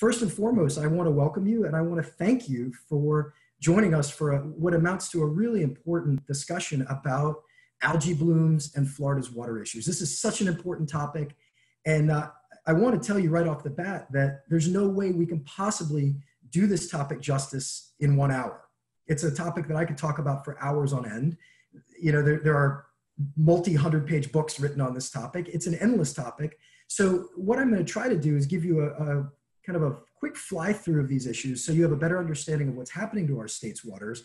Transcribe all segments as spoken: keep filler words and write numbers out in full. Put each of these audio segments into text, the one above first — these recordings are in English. first and foremost, I want to welcome you and I want to thank you for joining us for a, what amounts to a really important discussion about algae blooms and Florida's water issues. This is such an important topic, and uh, I want to tell you right off the bat that there's no way we can possibly do this topic justice in one hour. It's a topic that I could talk about for hours on end. You know, there, there are multi-hundred page books written on this topic. It's an endless topic. So what I'm going to try to do is give you a, a kind of a quick fly through of these issues so you have a better understanding of what's happening to our state's waters,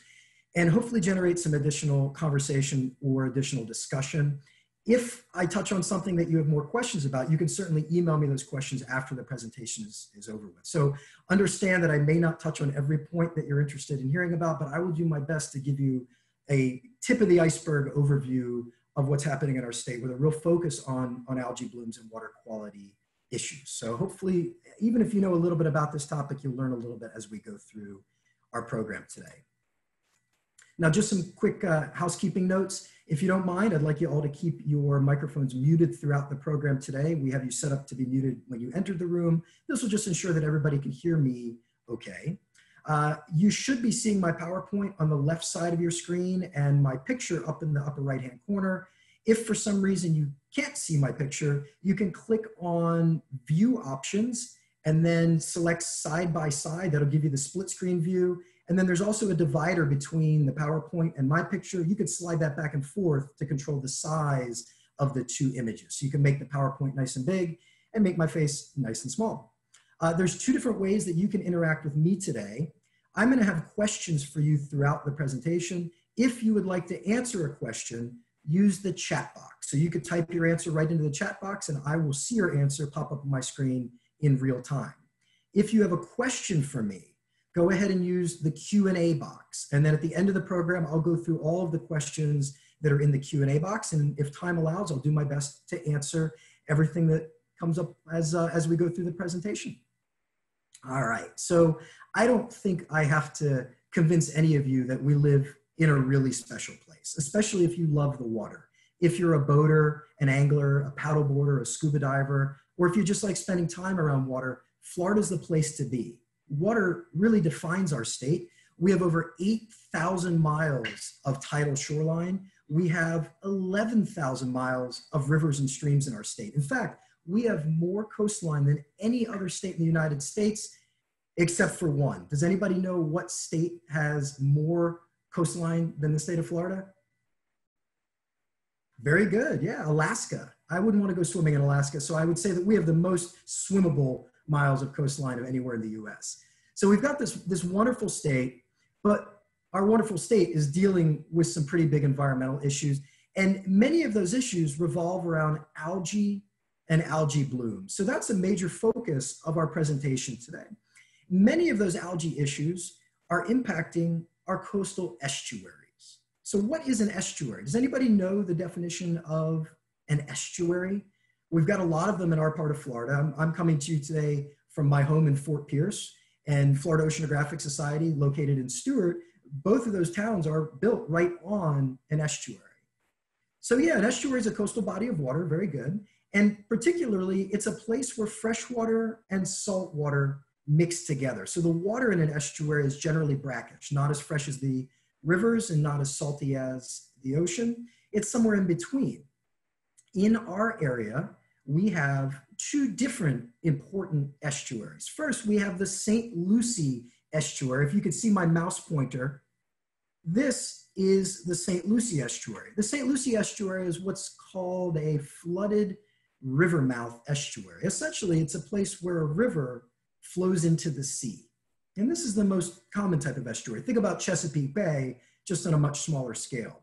and hopefully generate some additional conversation or additional discussion. If I touch on something that you have more questions about, you can certainly email me those questions after the presentation is, is over with. So understand that I may not touch on every point that you're interested in hearing about, but I will do my best to give you a tip of the iceberg overview of what's happening in our state with a real focus on, on algae blooms and water quality issues. So hopefully, even if you know a little bit about this topic, you'll learn a little bit as we go through our program today. Now, just some quick uh, housekeeping notes. If you don't mind, I'd like you all to keep your microphones muted throughout the program today. We have you set up to be muted when you enter the room. This will just ensure that everybody can hear me okay. Uh, you should be seeing my PowerPoint on the left side of your screen and my picture up in the upper right-hand corner. If for some reason you can't see my picture, you can click on View Options and then select Side by Side. That'll give you the split screen view. And then there's also a divider between the PowerPoint and my picture. You could slide that back and forth to control the size of the two images. So you can make the PowerPoint nice and big and make my face nice and small. Uh, there's two different ways that you can interact with me today. I'm going to have questions for you throughout the presentation. If you would like to answer a question, use the chat box. So you could type your answer right into the chat box and I will see your answer pop up on my screen in real time. If you have a question for me, go ahead and use the Q and A box. And then at the end of the program, I'll go through all of the questions that are in the Q and A box. And if time allows, I'll do my best to answer everything that comes up as, uh, as we go through the presentation. All right, so I don't think I have to convince any of you that we live in a really special place, especially if you love the water. If you're a boater, an angler, a paddleboarder, a scuba diver, or if you just like spending time around water, Florida's the place to be. Water really defines our state. We have over eight thousand miles of tidal shoreline. We have eleven thousand miles of rivers and streams in our state. In fact, we have more coastline than any other state in the United States, except for one. Does anybody know what state has more coastline than the state of Florida? Very good, yeah, Alaska. I wouldn't want to go swimming in Alaska, so I would say that we have the most swimmable miles of coastline of anywhere in the U S. So we've got this, this wonderful state, but our wonderful state is dealing with some pretty big environmental issues. And many of those issues revolve around algae and algae blooms. So that's a major focus of our presentation today. Many of those algae issues are impacting our coastal estuaries. So what is an estuary? Does anybody know the definition of an estuary? We've got a lot of them in our part of Florida. I'm, I'm coming to you today from my home in Fort Pierce and Florida Oceanographic Society located in Stuart. Both of those towns are built right on an estuary. So yeah, an estuary is a coastal body of water, very good. And particularly, it's a place where fresh water and salt water mix together. So the water in an estuary is generally brackish, not as fresh as the rivers and not as salty as the ocean. It's somewhere in between. In our area, we have two different important estuaries. First, we have the Saint Lucie Estuary. If you could see my mouse pointer, this is the Saint Lucie Estuary. The Saint Lucie Estuary is what's called a flooded river mouth estuary. Essentially, it's a place where a river flows into the sea. And this is the most common type of estuary. Think about Chesapeake Bay, just on a much smaller scale.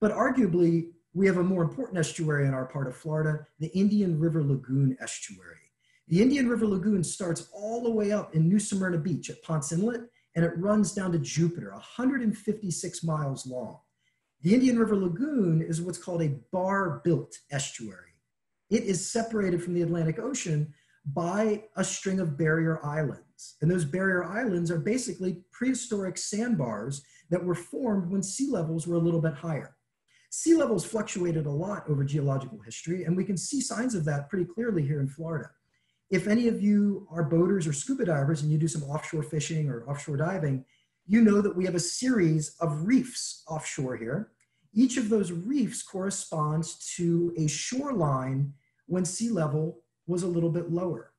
But arguably, we have a more important estuary in our part of Florida, the Indian River Lagoon Estuary. The Indian River Lagoon starts all the way up in New Smyrna Beach at Ponce Inlet, and it runs down to Jupiter, one hundred fifty-six miles long. The Indian River Lagoon is what's called a bar-built estuary. It is separated from the Atlantic Ocean by a string of barrier islands. And those barrier islands are basically prehistoric sandbars that were formed when sea levels were a little bit higher. Sea levels fluctuated a lot over geological history, and we can see signs of that pretty clearly here in Florida. If any of you are boaters or scuba divers and you do some offshore fishing or offshore diving, you know that we have a series of reefs offshore here. Each of those reefs corresponds to a shoreline when sea level was a little bit lower.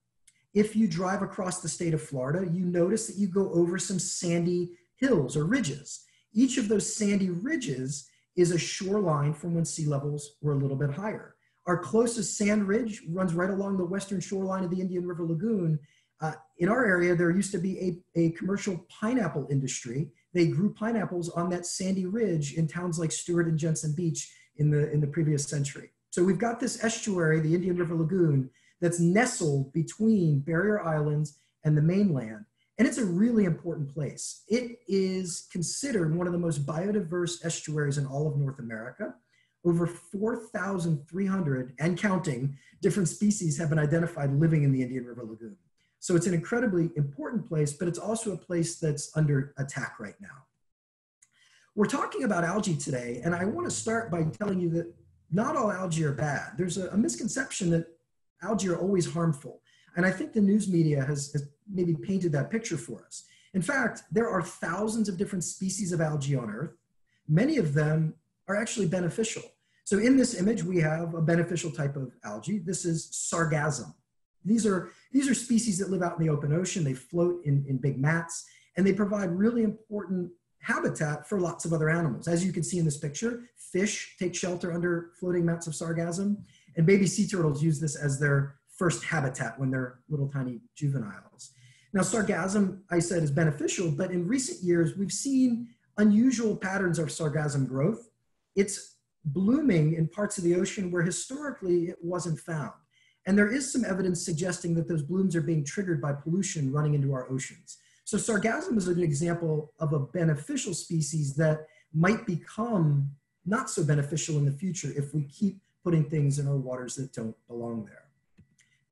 If you drive across the state of Florida, you notice that you go over some sandy hills or ridges. Each of those sandy ridges is a shoreline from when sea levels were a little bit higher. Our closest sand ridge runs right along the western shoreline of the Indian River Lagoon. Uh, in our area, there used to be a, a commercial pineapple industry. They grew pineapples on that sandy ridge in towns like Stuart and Jensen Beach in the, in the previous century. So we've got this estuary, the Indian River Lagoon, that's nestled between barrier islands and the mainland. And it's a really important place. It is considered one of the most biodiverse estuaries in all of North America. Over four thousand three hundred and counting different species have been identified living in the Indian River Lagoon. So it's an incredibly important place, but it's also a place that's under attack right now. We're talking about algae today, and I want to start by telling you that not all algae are bad. There's a, a misconception that algae are always harmful. And I think the news media has, has maybe painted that picture for us. In fact, there are thousands of different species of algae on Earth. Many of them are actually beneficial. So in this image, we have a beneficial type of algae. This is sargassum. These are, these are species that live out in the open ocean. They float in, in big mats, and they provide really important habitat for lots of other animals. As you can see in this picture, fish take shelter under floating mats of sargassum, and baby sea turtles use this as their first habitat when they're little tiny juveniles. Now, sargassum, I said, is beneficial, but in recent years, we've seen unusual patterns of sargassum growth. It's blooming in parts of the ocean where historically it wasn't found. And there is some evidence suggesting that those blooms are being triggered by pollution running into our oceans. So sargassum is an example of a beneficial species that might become not so beneficial in the future if we keep putting things in our waters that don't belong there.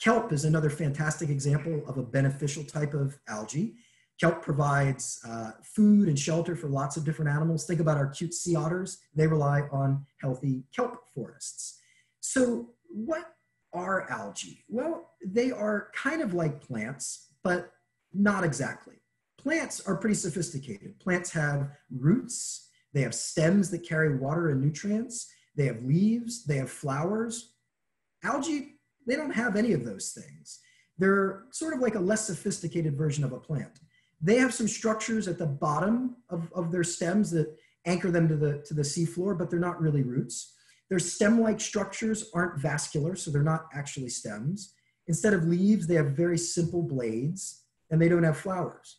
Kelp is another fantastic example of a beneficial type of algae. Kelp provides uh, food and shelter for lots of different animals. Think about our cute sea otters. They rely on healthy kelp forests. So what are algae? Well, they are kind of like plants, but not exactly. Plants are pretty sophisticated. Plants have roots. They have stems that carry water and nutrients. They have leaves. They have flowers. Algae, they don't have any of those things. They're sort of like a less sophisticated version of a plant. They have some structures at the bottom of, of their stems that anchor them to the, to the seafloor, but they're not really roots. Their stem-like structures aren't vascular, so they're not actually stems. Instead of leaves, they have very simple blades, and they don't have flowers.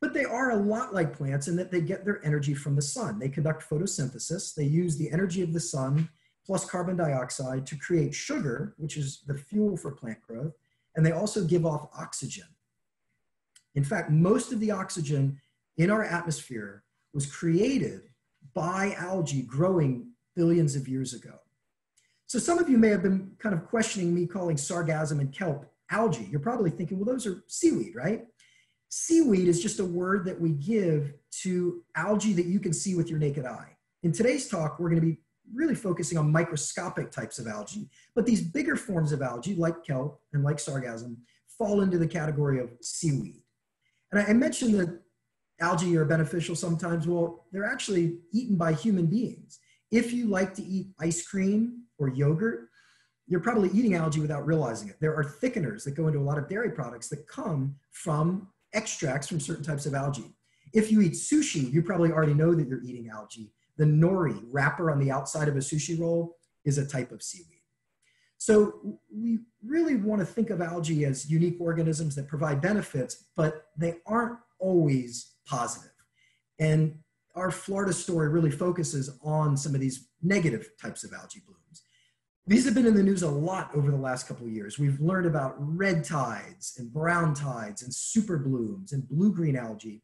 But they are a lot like plants in that they get their energy from the sun. They conduct photosynthesis. They use the energy of the sun plus carbon dioxide to create sugar, which is the fuel for plant growth, and they also give off oxygen. In fact, most of the oxygen in our atmosphere was created by algae growing billions of years ago. So some of you may have been kind of questioning me calling sargassum and kelp algae. You're probably thinking, well, those are seaweed, right? Seaweed is just a word that we give to algae that you can see with your naked eye. In today's talk, we're going to be really focusing on microscopic types of algae, but these bigger forms of algae, like kelp and like sargassum, fall into the category of seaweed. And I mentioned that algae are beneficial sometimes. Well, they're actually eaten by human beings. If you like to eat ice cream or yogurt, you're probably eating algae without realizing it. There are thickeners that go into a lot of dairy products that come from extracts from certain types of algae. If you eat sushi, you probably already know that you're eating algae. The nori wrapper on the outside of a sushi roll is a type of seaweed. So we really want to think of algae as unique organisms that provide benefits, but they aren't always positive. And our Florida story really focuses on some of these negative types of algae blooms. These have been in the news a lot over the last couple of years. We've learned about red tides and brown tides and super blooms and blue-green algae.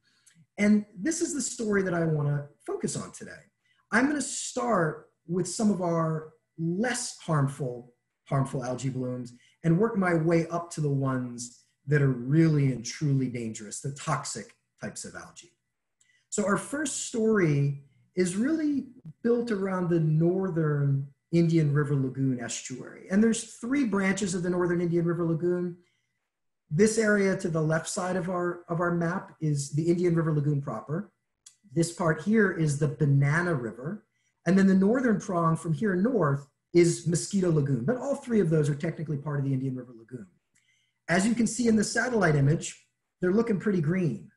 And this is the story that I want to focus on today. I'm going to start with some of our less harmful, harmful algae blooms and work my way up to the ones that are really and truly dangerous, the toxic types of algae. So our first story is really built around the northern Indian River Lagoon estuary. And there's three branches of the northern Indian River Lagoon. This area to the left side of our, of our map is the Indian River Lagoon proper. This part here is the Banana River. And then the northern prong from here north is Mosquito Lagoon. But all three of those are technically part of the Indian River Lagoon. As you can see in the satellite image, they're looking pretty green.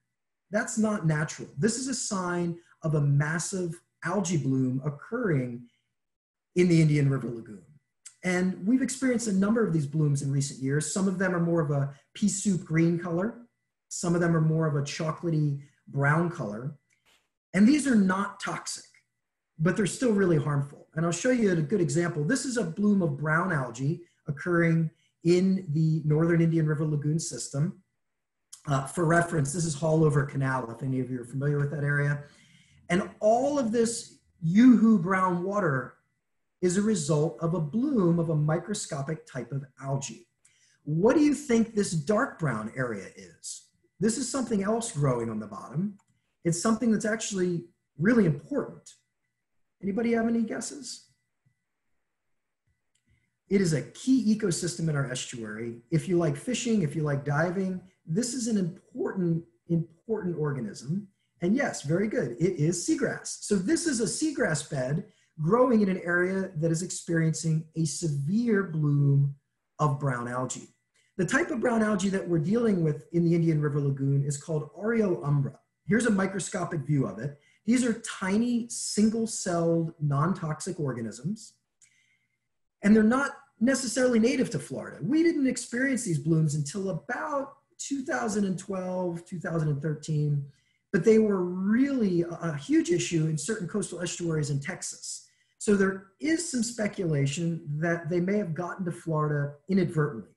That's not natural. This is a sign of a massive algae bloom occurring in the Indian River Lagoon. And we've experienced a number of these blooms in recent years. Some of them are more of a pea soup green color. Some of them are more of a chocolatey brown color. And these are not toxic, but they're still really harmful. And I'll show you a good example. This is a bloom of brown algae occurring in the northern Indian River Lagoon system. Uh, for reference, this is Haulover Canal, if any of you are familiar with that area. And all of this yoo-hoo brown water is a result of a bloom of a microscopic type of algae. What do you think this dark brown area is? This is something else growing on the bottom. It's something that's actually really important. Anybody have any guesses? It is a key ecosystem in our estuary. If you like fishing, if you like diving, this is an important, important organism. And yes, very good, it is seagrass. So this is a seagrass bed growing in an area that is experiencing a severe bloom of brown algae. The type of brown algae that we're dealing with in the Indian River Lagoon is called aureoumbra. Here's a microscopic view of it. These are tiny, single-celled, non-toxic organisms. And they're not necessarily native to Florida. We didn't experience these blooms until about two thousand twelve, two thousand thirteen, but they were really a, a huge issue in certain coastal estuaries in Texas. So there is some speculation that they may have gotten to Florida inadvertently.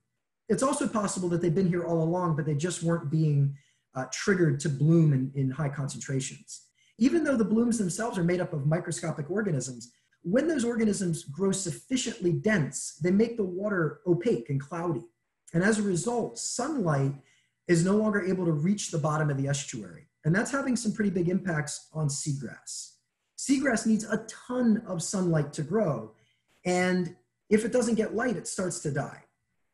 It's also possible that they've been here all along, but they just weren't being uh, triggered to bloom in, in high concentrations. Even though the blooms themselves are made up of microscopic organisms, when those organisms grow sufficiently dense, they make the water opaque and cloudy. And as a result, sunlight is no longer able to reach the bottom of the estuary. And that's having some pretty big impacts on seagrass. Seagrass needs a ton of sunlight to grow. And if it doesn't get light, it starts to die.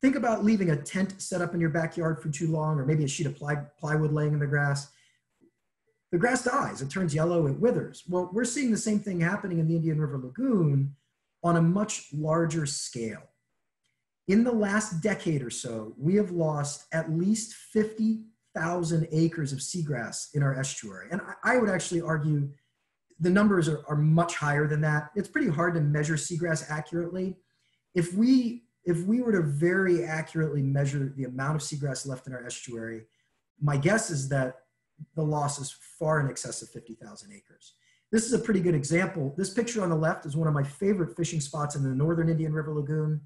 Think about leaving a tent set up in your backyard for too long, or maybe a sheet of ply plywood laying in the grass. The grass dies, it turns yellow, it withers. Well, we're seeing the same thing happening in the Indian River Lagoon on a much larger scale. In the last decade or so, we have lost at least fifty thousand acres of seagrass in our estuary. And I would actually argue the numbers are, are much higher than that. It's pretty hard to measure seagrass accurately. If we, if we were to very accurately measure the amount of seagrass left in our estuary, my guess is that the loss is far in excess of fifty thousand acres. This is a pretty good example. This picture on the left is one of my favorite fishing spots in the northern Indian River Lagoon.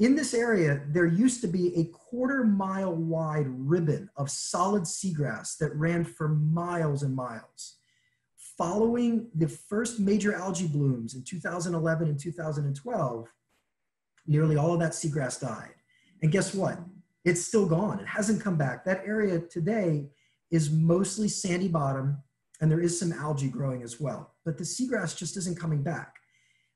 In this area, there used to be a quarter mile wide ribbon of solid seagrass that ran for miles and miles. Following the first major algae blooms in two thousand eleven and two thousand twelve, nearly all of that seagrass died. And guess what? It's still gone. It hasn't come back. That area today is mostly sandy bottom, and there is some algae growing as well. But the seagrass just isn't coming back.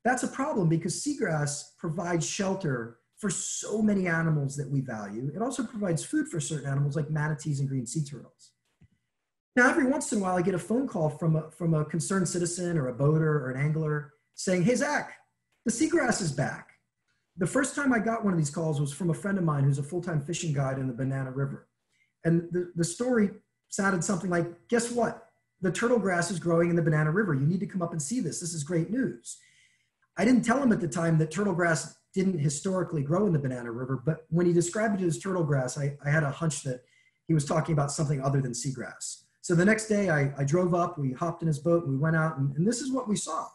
That's a problem because seagrass provides shelter for so many animals that we value. It also provides food for certain animals like manatees and green sea turtles. Now, every once in a while, I get a phone call from a, from a concerned citizen or a boater or an angler saying, hey, Zach, the seagrass is back. The first time I got one of these calls was from a friend of mine who's a full-time fishing guide in the Banana River. And the, the story sounded something like, guess what? The turtle grass is growing in the Banana River. You need to come up and see this. This is great news. I didn't tell him at the time that turtle grass didn't historically grow in the Banana River, but when he described it as turtle grass, I, I had a hunch that he was talking about something other than seagrass. So the next day I, I drove up, we hopped in his boat, and we went out, and, and this is what we saw.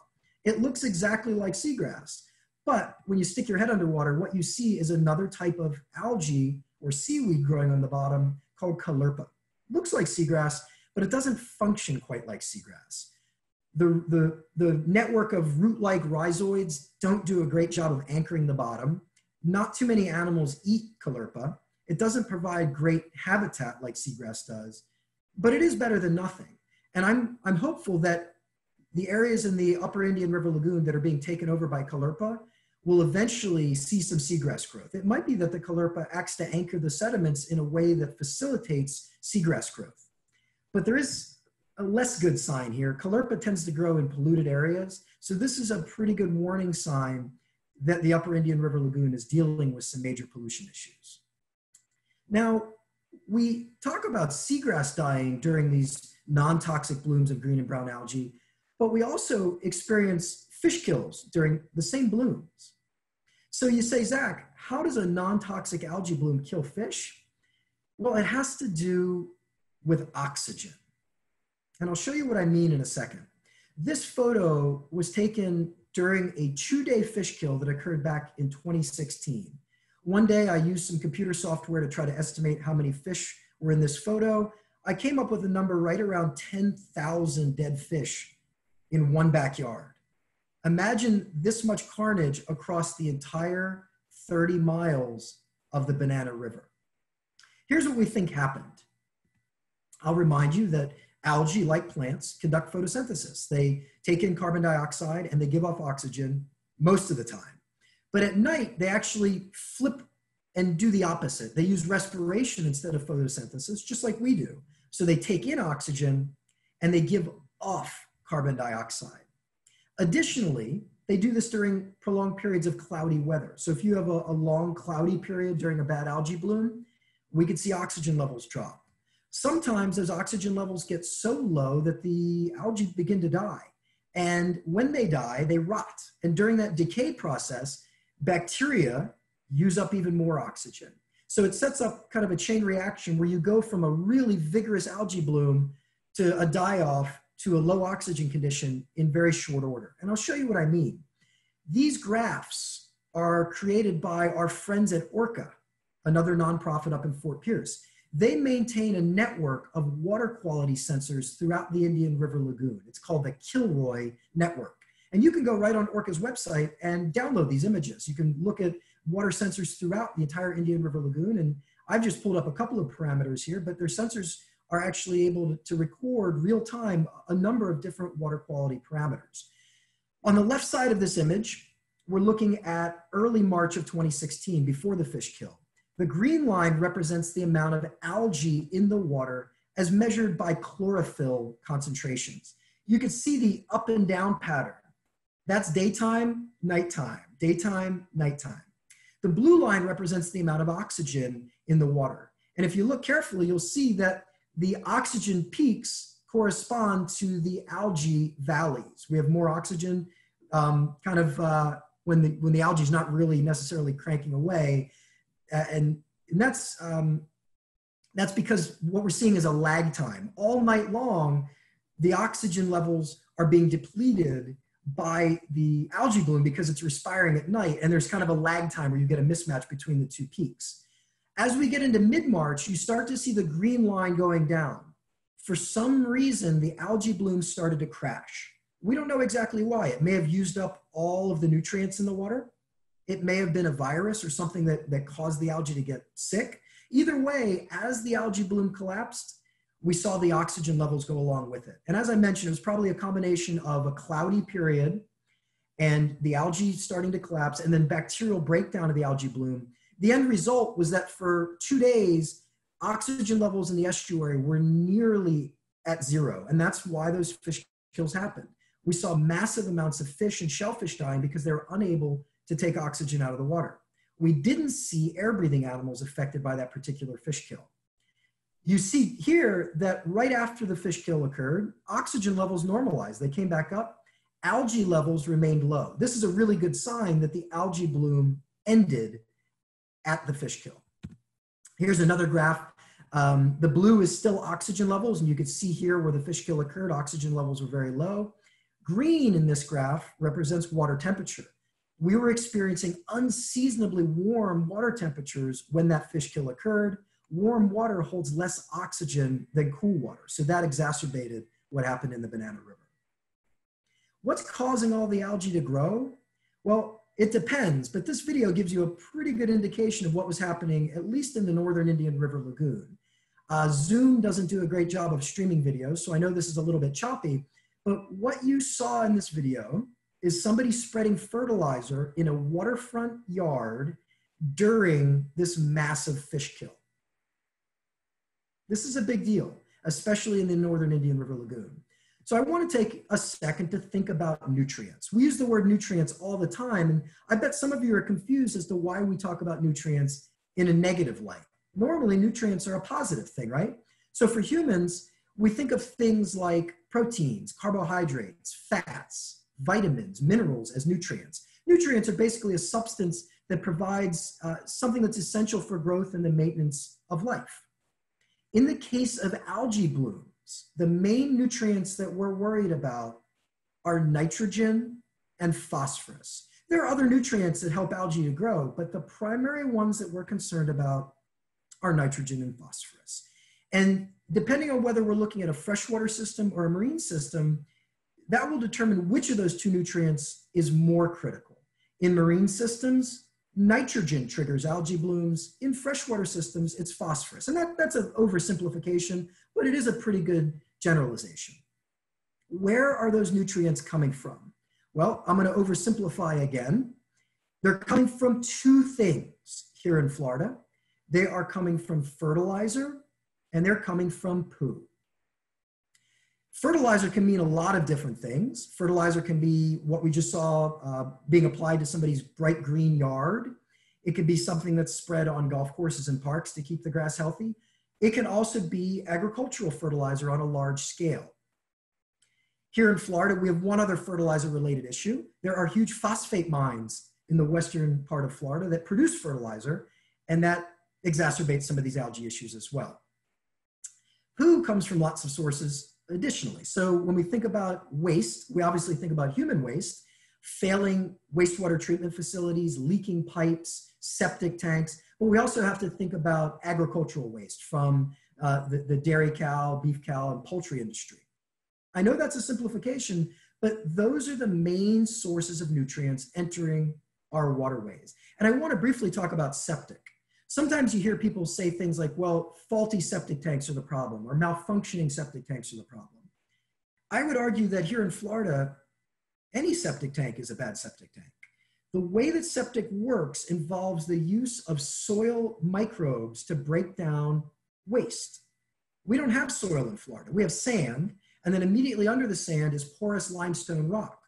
It looks exactly like seagrass, but when you stick your head underwater, what you see is another type of algae or seaweed growing on the bottom called caulerpa. Looks like seagrass, but it doesn't function quite like seagrass. The, the, the network of root-like rhizoids don't do a great job of anchoring the bottom. Not too many animals eat caulerpa. It doesn't provide great habitat like seagrass does, but it is better than nothing. And I'm, I'm hopeful that the areas in the upper Indian River Lagoon that are being taken over by caulerpa we'll eventually see some seagrass growth. It might be that the caulerpa acts to anchor the sediments in a way that facilitates seagrass growth. But there is a less good sign here. Caulerpa tends to grow in polluted areas. So this is a pretty good warning sign that the upper Indian River Lagoon is dealing with some major pollution issues. Now, we talk about seagrass dying during these non-toxic blooms of green and brown algae, but we also experience fish kills during the same blooms. So you say, Zach, how does a non-toxic algae bloom kill fish? Well, it has to do with oxygen. And I'll show you what I mean in a second. This photo was taken during a two-day fish kill that occurred back in twenty sixteen. One day I used some computer software to try to estimate how many fish were in this photo. I came up with a number right around ten thousand dead fish in one backyard. Imagine this much carnage across the entire thirty miles of the Banana River. Here's what we think happened. I'll remind you that algae, like plants, conduct photosynthesis. They take in carbon dioxide and they give off oxygen most of the time. But at night, they actually flip and do the opposite. They use respiration instead of photosynthesis, just like we do. So they take in oxygen and they give off carbon dioxide. Additionally, they do this during prolonged periods of cloudy weather. So if you have a, a long cloudy period during a bad algae bloom, we could see oxygen levels drop. Sometimes those oxygen levels get so low that the algae begin to die. And when they die, they rot. And during that decay process, bacteria use up even more oxygen. So it sets up kind of a chain reaction where you go from a really vigorous algae bloom to a die-off to a low oxygen condition in very short order. And I'll show you what I mean. These graphs are created by our friends at ORCA, another nonprofit up in Fort Pierce. They maintain a network of water quality sensors throughout the Indian River Lagoon. It's called the Kilroy Network. And you can go right on ORCA's website and download these images. You can look at water sensors throughout the entire Indian River Lagoon. And I've just pulled up a couple of parameters here, but their sensors are actually able to record real time a number of different water quality parameters. On the left side of this image, we're looking at early March of twenty sixteen, before the fish kill. The green line represents the amount of algae in the water as measured by chlorophyll concentrations. You can see the up and down pattern. That's daytime, nighttime, daytime, nighttime. The blue line represents the amount of oxygen in the water. And if you look carefully, you'll see that the oxygen peaks correspond to the algae valleys. We have more oxygen um, kind of uh, when the, when the algae is not really necessarily cranking away. Uh, and, and that's, um, that's because what we're seeing is a lag time. All night long, the oxygen levels are being depleted by the algae bloom because it's respiring at night, and there's kind of a lag time where you get a mismatch between the two peaks. As we get into mid-March, you start to see the green line going down. For some reason, the algae bloom started to crash. We don't know exactly why. It may have used up all of the nutrients in the water. It may have been a virus or something that, that caused the algae to get sick. Either way, as the algae bloom collapsed, we saw the oxygen levels go along with it. And as I mentioned, it was probably a combination of a cloudy period and the algae starting to collapse and then bacterial breakdown of the algae bloom. The end result was that for two days, oxygen levels in the estuary were nearly at zero. And that's why those fish kills happened. We saw massive amounts of fish and shellfish dying because they were unable to take oxygen out of the water. We didn't see air-breathing animals affected by that particular fish kill. You see here that right after the fish kill occurred, oxygen levels normalized. They came back up. Algae levels remained low. This is a really good sign that the algae bloom ended at the fish kill. Here's another graph. Um, the blue is still oxygen levels, and you can see here where the fish kill occurred, oxygen levels were very low. Green in this graph represents water temperature. We were experiencing unseasonably warm water temperatures when that fish kill occurred. Warm water holds less oxygen than cool water, so that exacerbated what happened in the Banana River. What's causing all the algae to grow? Well, it depends, but this video gives you a pretty good indication of what was happening, at least in the northern Indian River Lagoon. Uh, Zoom doesn't do a great job of streaming videos, so I know this is a little bit choppy, but what you saw in this video is somebody spreading fertilizer in a waterfront yard during this massive fish kill. This is a big deal, especially in the northern Indian River Lagoon. So I want to take a second to think about nutrients. We use the word nutrients all the time, and I bet some of you are confused as to why we talk about nutrients in a negative light. Normally, nutrients are a positive thing, right? So for humans, we think of things like proteins, carbohydrates, fats, vitamins, minerals as nutrients. Nutrients are basically a substance that provides uh, something that's essential for growth and the maintenance of life. In the case of algae bloom, the main nutrients that we're worried about are nitrogen and phosphorus. There are other nutrients that help algae to grow, but the primary ones that we're concerned about are nitrogen and phosphorus. And depending on whether we're looking at a freshwater system or a marine system, that will determine which of those two nutrients is more critical. In marine systems, nitrogen triggers algae blooms. In freshwater systems, it's phosphorus. And that, that's an oversimplification, but it is a pretty good generalization. Where are those nutrients coming from? Well, I'm going to oversimplify again. They're coming from two things here in Florida. They are coming from fertilizer and they're coming from poo. Fertilizer can mean a lot of different things. Fertilizer can be what we just saw uh, being applied to somebody's bright green yard. It could be something that's spread on golf courses and parks to keep the grass healthy. It can also be agricultural fertilizer on a large scale. Here in Florida, we have one other fertilizer-related issue. There are huge phosphate mines in the western part of Florida that produce fertilizer, and that exacerbates some of these algae issues as well. Poo comes from lots of sources. Additionally, so when we think about waste, we obviously think about human waste, failing wastewater treatment facilities, leaking pipes, septic tanks, but we also have to think about agricultural waste from uh, the, the dairy cow, beef cow, and poultry industry. I know that's a simplification, but those are the main sources of nutrients entering our waterways. And I want to briefly talk about septic. Sometimes you hear people say things like, well, faulty septic tanks are the problem, or malfunctioning septic tanks are the problem. I would argue that here in Florida, any septic tank is a bad septic tank. The way that septic works involves the use of soil microbes to break down waste. We don't have soil in Florida. We have sand, and then immediately under the sand is porous limestone rock.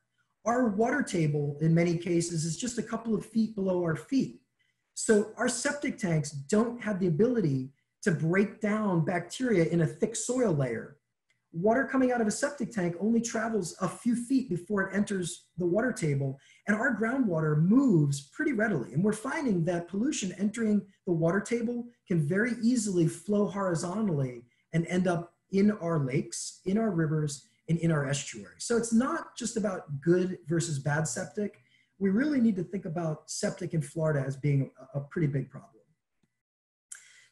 Our water table, in many cases, is just a couple of feet below our feet. So our septic tanks don't have the ability to break down bacteria in a thick soil layer. Water coming out of a septic tank only travels a few feet before it enters the water table, and our groundwater moves pretty readily. And we're finding that pollution entering the water table can very easily flow horizontally and end up in our lakes, in our rivers, and in our estuaries. So it's not just about good versus bad septic. We really need to think about septic in Florida as being a, a pretty big problem.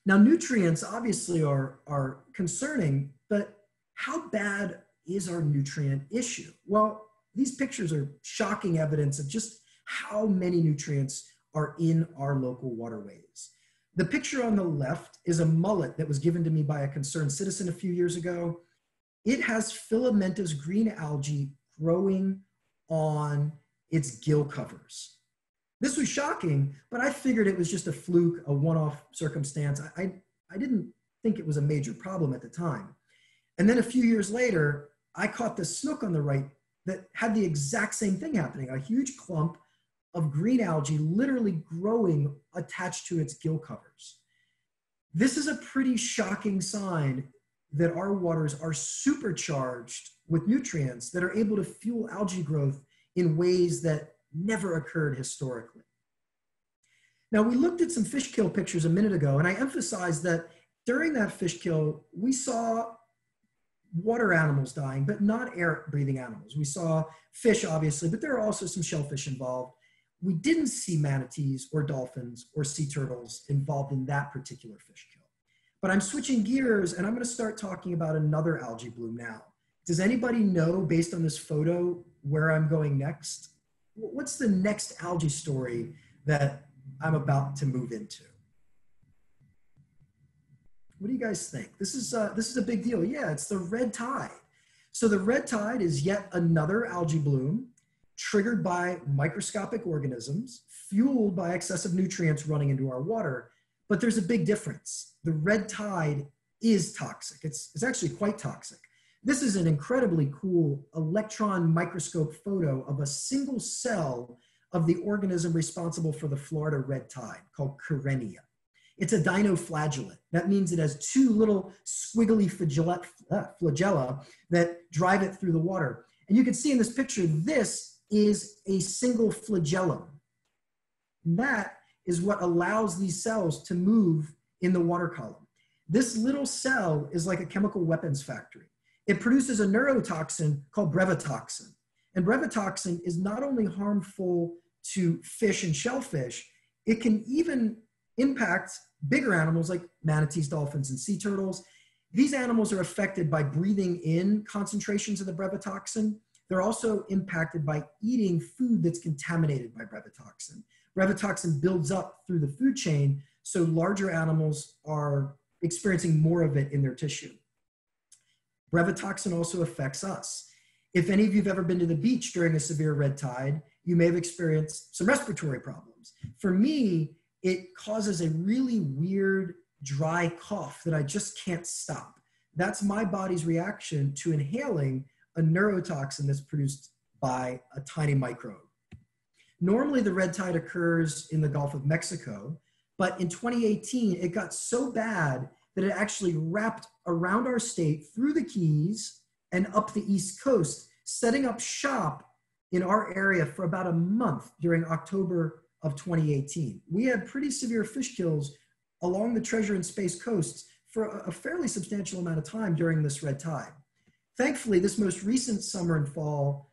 Now, nutrients obviously are, are concerning, but how bad is our nutrient issue? Well, these pictures are shocking evidence of just how many nutrients are in our local waterways. The picture on the left is a mullet that was given to me by a concerned citizen a few years ago. It has filamentous green algae growing on its gill covers. This was shocking, but I figured it was just a fluke, a one-off circumstance. I, I, I didn't think it was a major problem at the time. And then a few years later, I caught this snook on the right that had the exact same thing happening, a huge clump of green algae literally growing attached to its gill covers. This is a pretty shocking sign that our waters are supercharged with nutrients that are able to fuel algae growth in ways that never occurred historically. Now, we looked at some fish kill pictures a minute ago, and I emphasized that during that fish kill, we saw water animals dying, but not air-breathing animals. We saw fish, obviously, but there are also some shellfish involved. We didn't see manatees or dolphins or sea turtles involved in that particular fish kill. But I'm switching gears, and I'm going to start talking about another algae bloom now. Does anybody know, based on this photo, where I'm going next? What's the next algae story that I'm about to move into? What do you guys think? This is, uh, this is a big deal. Yeah, it's the red tide. So the red tide is yet another algae bloom. triggered by microscopic organisms, fueled by excessive nutrients running into our water. But there's a big difference. The red tide is toxic. It's, it's actually quite toxic. This is an incredibly cool electron microscope photo of a single cell of the organism responsible for the Florida red tide called Karenia. It's a dinoflagellate. That means it has two little squiggly flagella that drive it through the water. And you can see in this picture, this is a single flagellum. That is what allows these cells to move in the water column. This little cell is like a chemical weapons factory. It produces a neurotoxin called brevetoxin. And brevetoxin is not only harmful to fish and shellfish, it can even impact bigger animals like manatees, dolphins, and sea turtles. These animals are affected by breathing in concentrations of the brevetoxin. They're also impacted by eating food that's contaminated by brevetoxin. Brevetoxin builds up through the food chain, so larger animals are experiencing more of it in their tissue. Brevetoxin also affects us. If any of you have ever been to the beach during a severe red tide, you may have experienced some respiratory problems. For me, it causes a really weird dry cough that I just can't stop. That's my body's reaction to inhaling a neurotoxin that's produced by a tiny microbe. Normally, the red tide occurs in the Gulf of Mexico, but in twenty eighteen, it got so bad that it actually wrapped around our state through the Keys and up the East Coast, setting up shop in our area for about a month during October of twenty eighteen. We had pretty severe fish kills along the Treasure and Space coasts for a fairly substantial amount of time during this red tide. Thankfully, this most recent summer and fall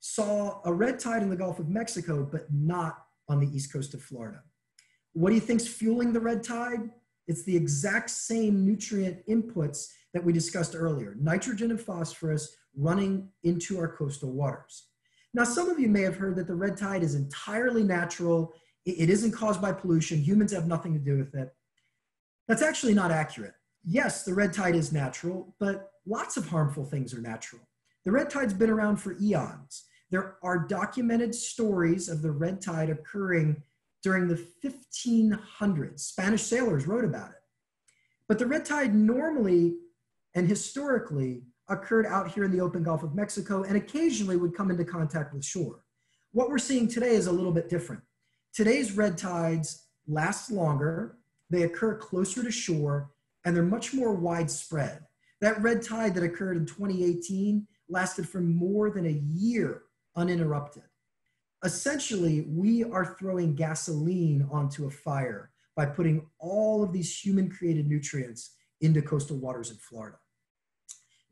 saw a red tide in the Gulf of Mexico, but not on the East Coast of Florida. What do you think's fueling the red tide? It's the exact same nutrient inputs that we discussed earlier, nitrogen and phosphorus running into our coastal waters. Now, some of you may have heard that the red tide is entirely natural. It isn't caused by pollution. Humans have nothing to do with it. That's actually not accurate. Yes, the red tide is natural, but lots of harmful things are natural. The red tide's been around for eons. There are documented stories of the red tide occurring during the fifteen hundreds. Spanish sailors wrote about it. But the red tide normally and historically occurred out here in the open Gulf of Mexico and occasionally would come into contact with shore. What we're seeing today is a little bit different. Today's red tides last longer, they occur closer to shore, and they're much more widespread. That red tide that occurred in twenty eighteen lasted for more than a year uninterrupted. Essentially, we are throwing gasoline onto a fire by putting all of these human-created nutrients into coastal waters in Florida.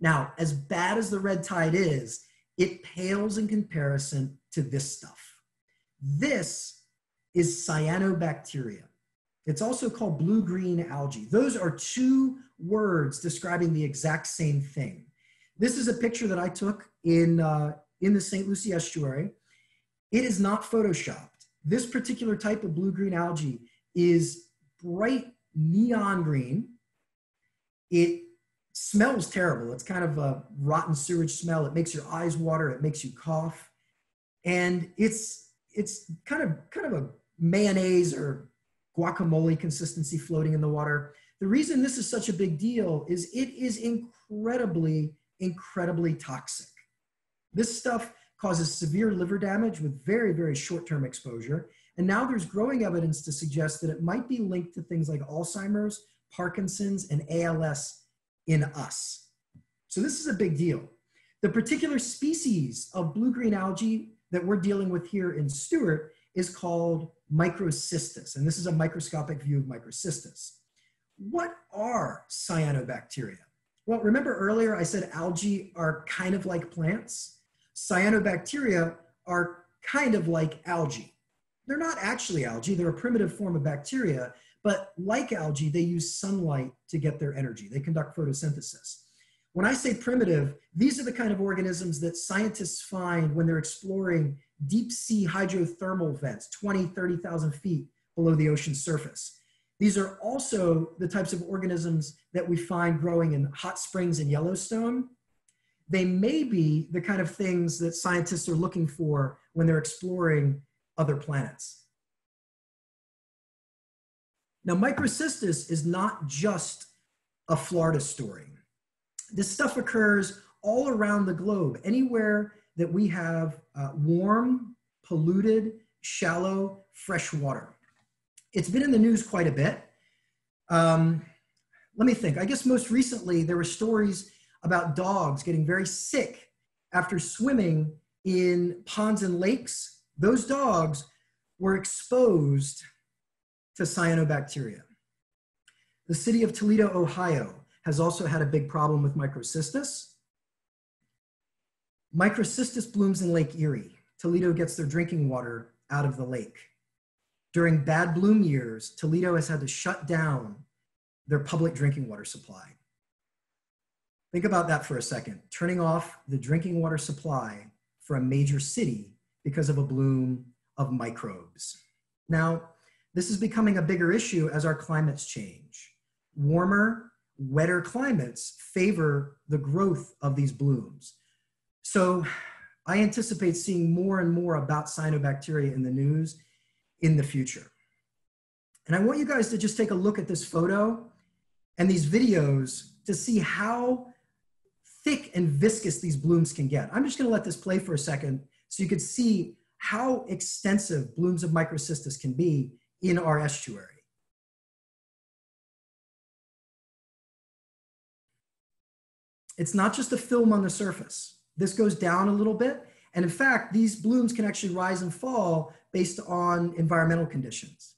Now, as bad as the red tide is, it pales in comparison to this stuff. This is cyanobacteria. It's also called blue-green algae. Those are two words describing the exact same thing. This is a picture that I took in, uh, in the Saint Lucie Estuary. It is not photoshopped. This particular type of blue-green algae is bright neon green. It smells terrible. It's kind of a rotten sewage smell. It makes your eyes water. It makes you cough. And it's, it's kind of, kind of a mayonnaise or guacamole consistency floating in the water. The reason this is such a big deal is it is incredibly, incredibly toxic. This stuff causes severe liver damage with very, very short-term exposure. And now there's growing evidence to suggest that it might be linked to things like Alzheimer's, Parkinson's, and A L S in us. So this is a big deal. The particular species of blue-green algae that we're dealing with here in Stuart is called microcystis, and this is a microscopic view of microcystis. What are cyanobacteria? Well, remember earlier I said algae are kind of like plants? Cyanobacteria are kind of like algae. They're not actually algae, they're a primitive form of bacteria, but like algae, they use sunlight to get their energy. They conduct photosynthesis. When I say primitive, these are the kind of organisms that scientists find when they're exploring deep sea hydrothermal vents, twenty, thirty thousand feet below the ocean surface. These are also the types of organisms that we find growing in hot springs in Yellowstone. they may be the kind of things that scientists are looking for when they're exploring other planets. Now, microcystis is not just a Florida story. This stuff occurs all around the globe, anywhere that we have uh, warm, polluted, shallow, fresh water. It's been in the news quite a bit. Um, let me think. I guess most recently there were stories about dogs getting very sick after swimming in ponds and lakes. Those dogs were exposed to cyanobacteria. The city of Toledo, Ohio, has also had a big problem with microcystis. Microcystis blooms in Lake Erie. Toledo gets their drinking water out of the lake. During bad bloom years, Toledo has had to shut down their public drinking water supply. Think about that for a second, turning off the drinking water supply for a major city because of a bloom of microbes. Now, this is becoming a bigger issue as our climates change. Warmer, wetter climates favor the growth of these blooms. So I anticipate seeing more and more about cyanobacteria in the news in the future. And I want you guys to just take a look at this photo and these videos to see how thick and viscous these blooms can get. I'm just gonna let this play for a second so you can see how extensive blooms of microcystis can be in our estuary. It's not just a film on the surface. This goes down a little bit. And in fact, these blooms can actually rise and fall based on environmental conditions.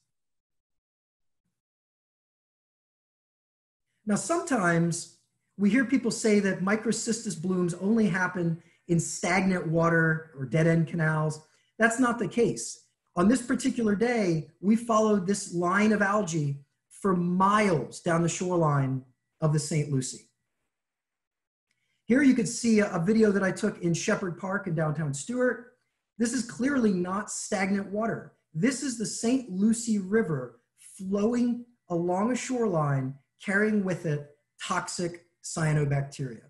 Now, sometimes we hear people say that microcystis blooms only happen in stagnant water or dead-end canals. That's not the case. On this particular day, we followed this line of algae for miles down the shoreline of the Saint Lucie. Here you can see a video that I took in Shepherd Park in downtown Stuart. This is clearly not stagnant water. This is the Saint Lucie River flowing along a shoreline, carrying with it toxic cyanobacteria.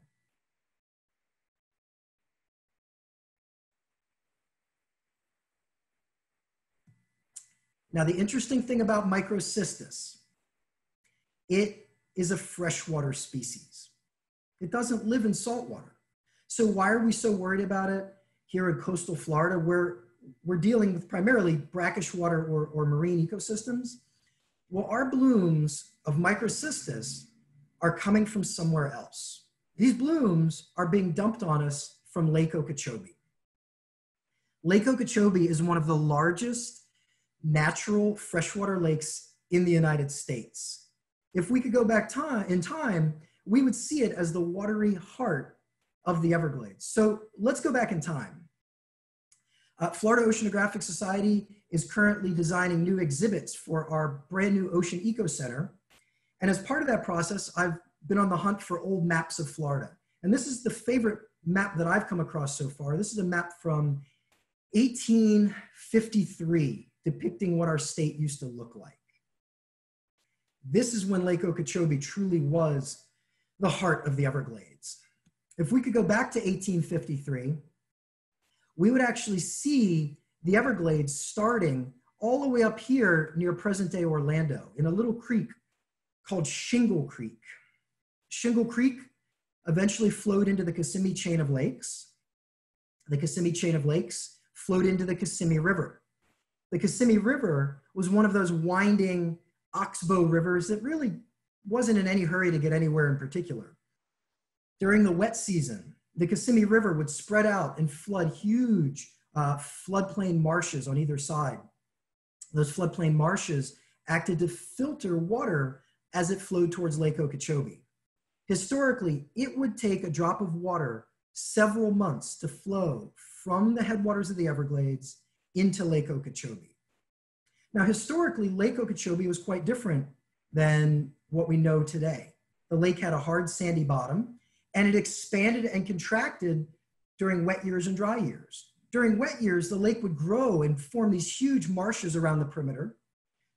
Now, the interesting thing about microcystis, it is a freshwater species. It doesn't live in salt water. So why are we so worried about it here in coastal Florida, where we're dealing with primarily brackish water or, or marine ecosystems? Well, our blooms of microcystis are coming from somewhere else. These blooms are being dumped on us from Lake Okeechobee. Lake Okeechobee is one of the largest natural freshwater lakes in the United States. If we could go back time, in time, we would see it as the watery heart of the Everglades. So let's go back in time. Uh, Florida Oceanographic Society is currently designing new exhibits for our brand new Ocean Eco Center. And as part of that process, I've been on the hunt for old maps of Florida. And this is the favorite map that I've come across so far. This is a map from eighteen fifty-three, depicting what our state used to look like. This is when Lake Okeechobee truly was the heart of the Everglades. If we could go back to eighteen fifty-three, we would actually see the Everglades starting all the way up here near present-day Orlando in a little creek called Shingle Creek. Shingle Creek eventually flowed into the Kissimmee chain of lakes. The Kissimmee chain of lakes flowed into the Kissimmee River. The Kissimmee River was one of those winding oxbow rivers that really wasn't in any hurry to get anywhere in particular. During the wet season, the Kissimmee River would spread out and flood huge uh, floodplain marshes on either side. Those floodplain marshes acted to filter water as it flowed towards Lake Okeechobee. Historically, it would take a drop of water several months to flow from the headwaters of the Everglades into Lake Okeechobee. Now, historically, Lake Okeechobee was quite different than what we know today. The lake had a hard sandy bottom, and it expanded and contracted during wet years and dry years. During wet years, the lake would grow and form these huge marshes around the perimeter.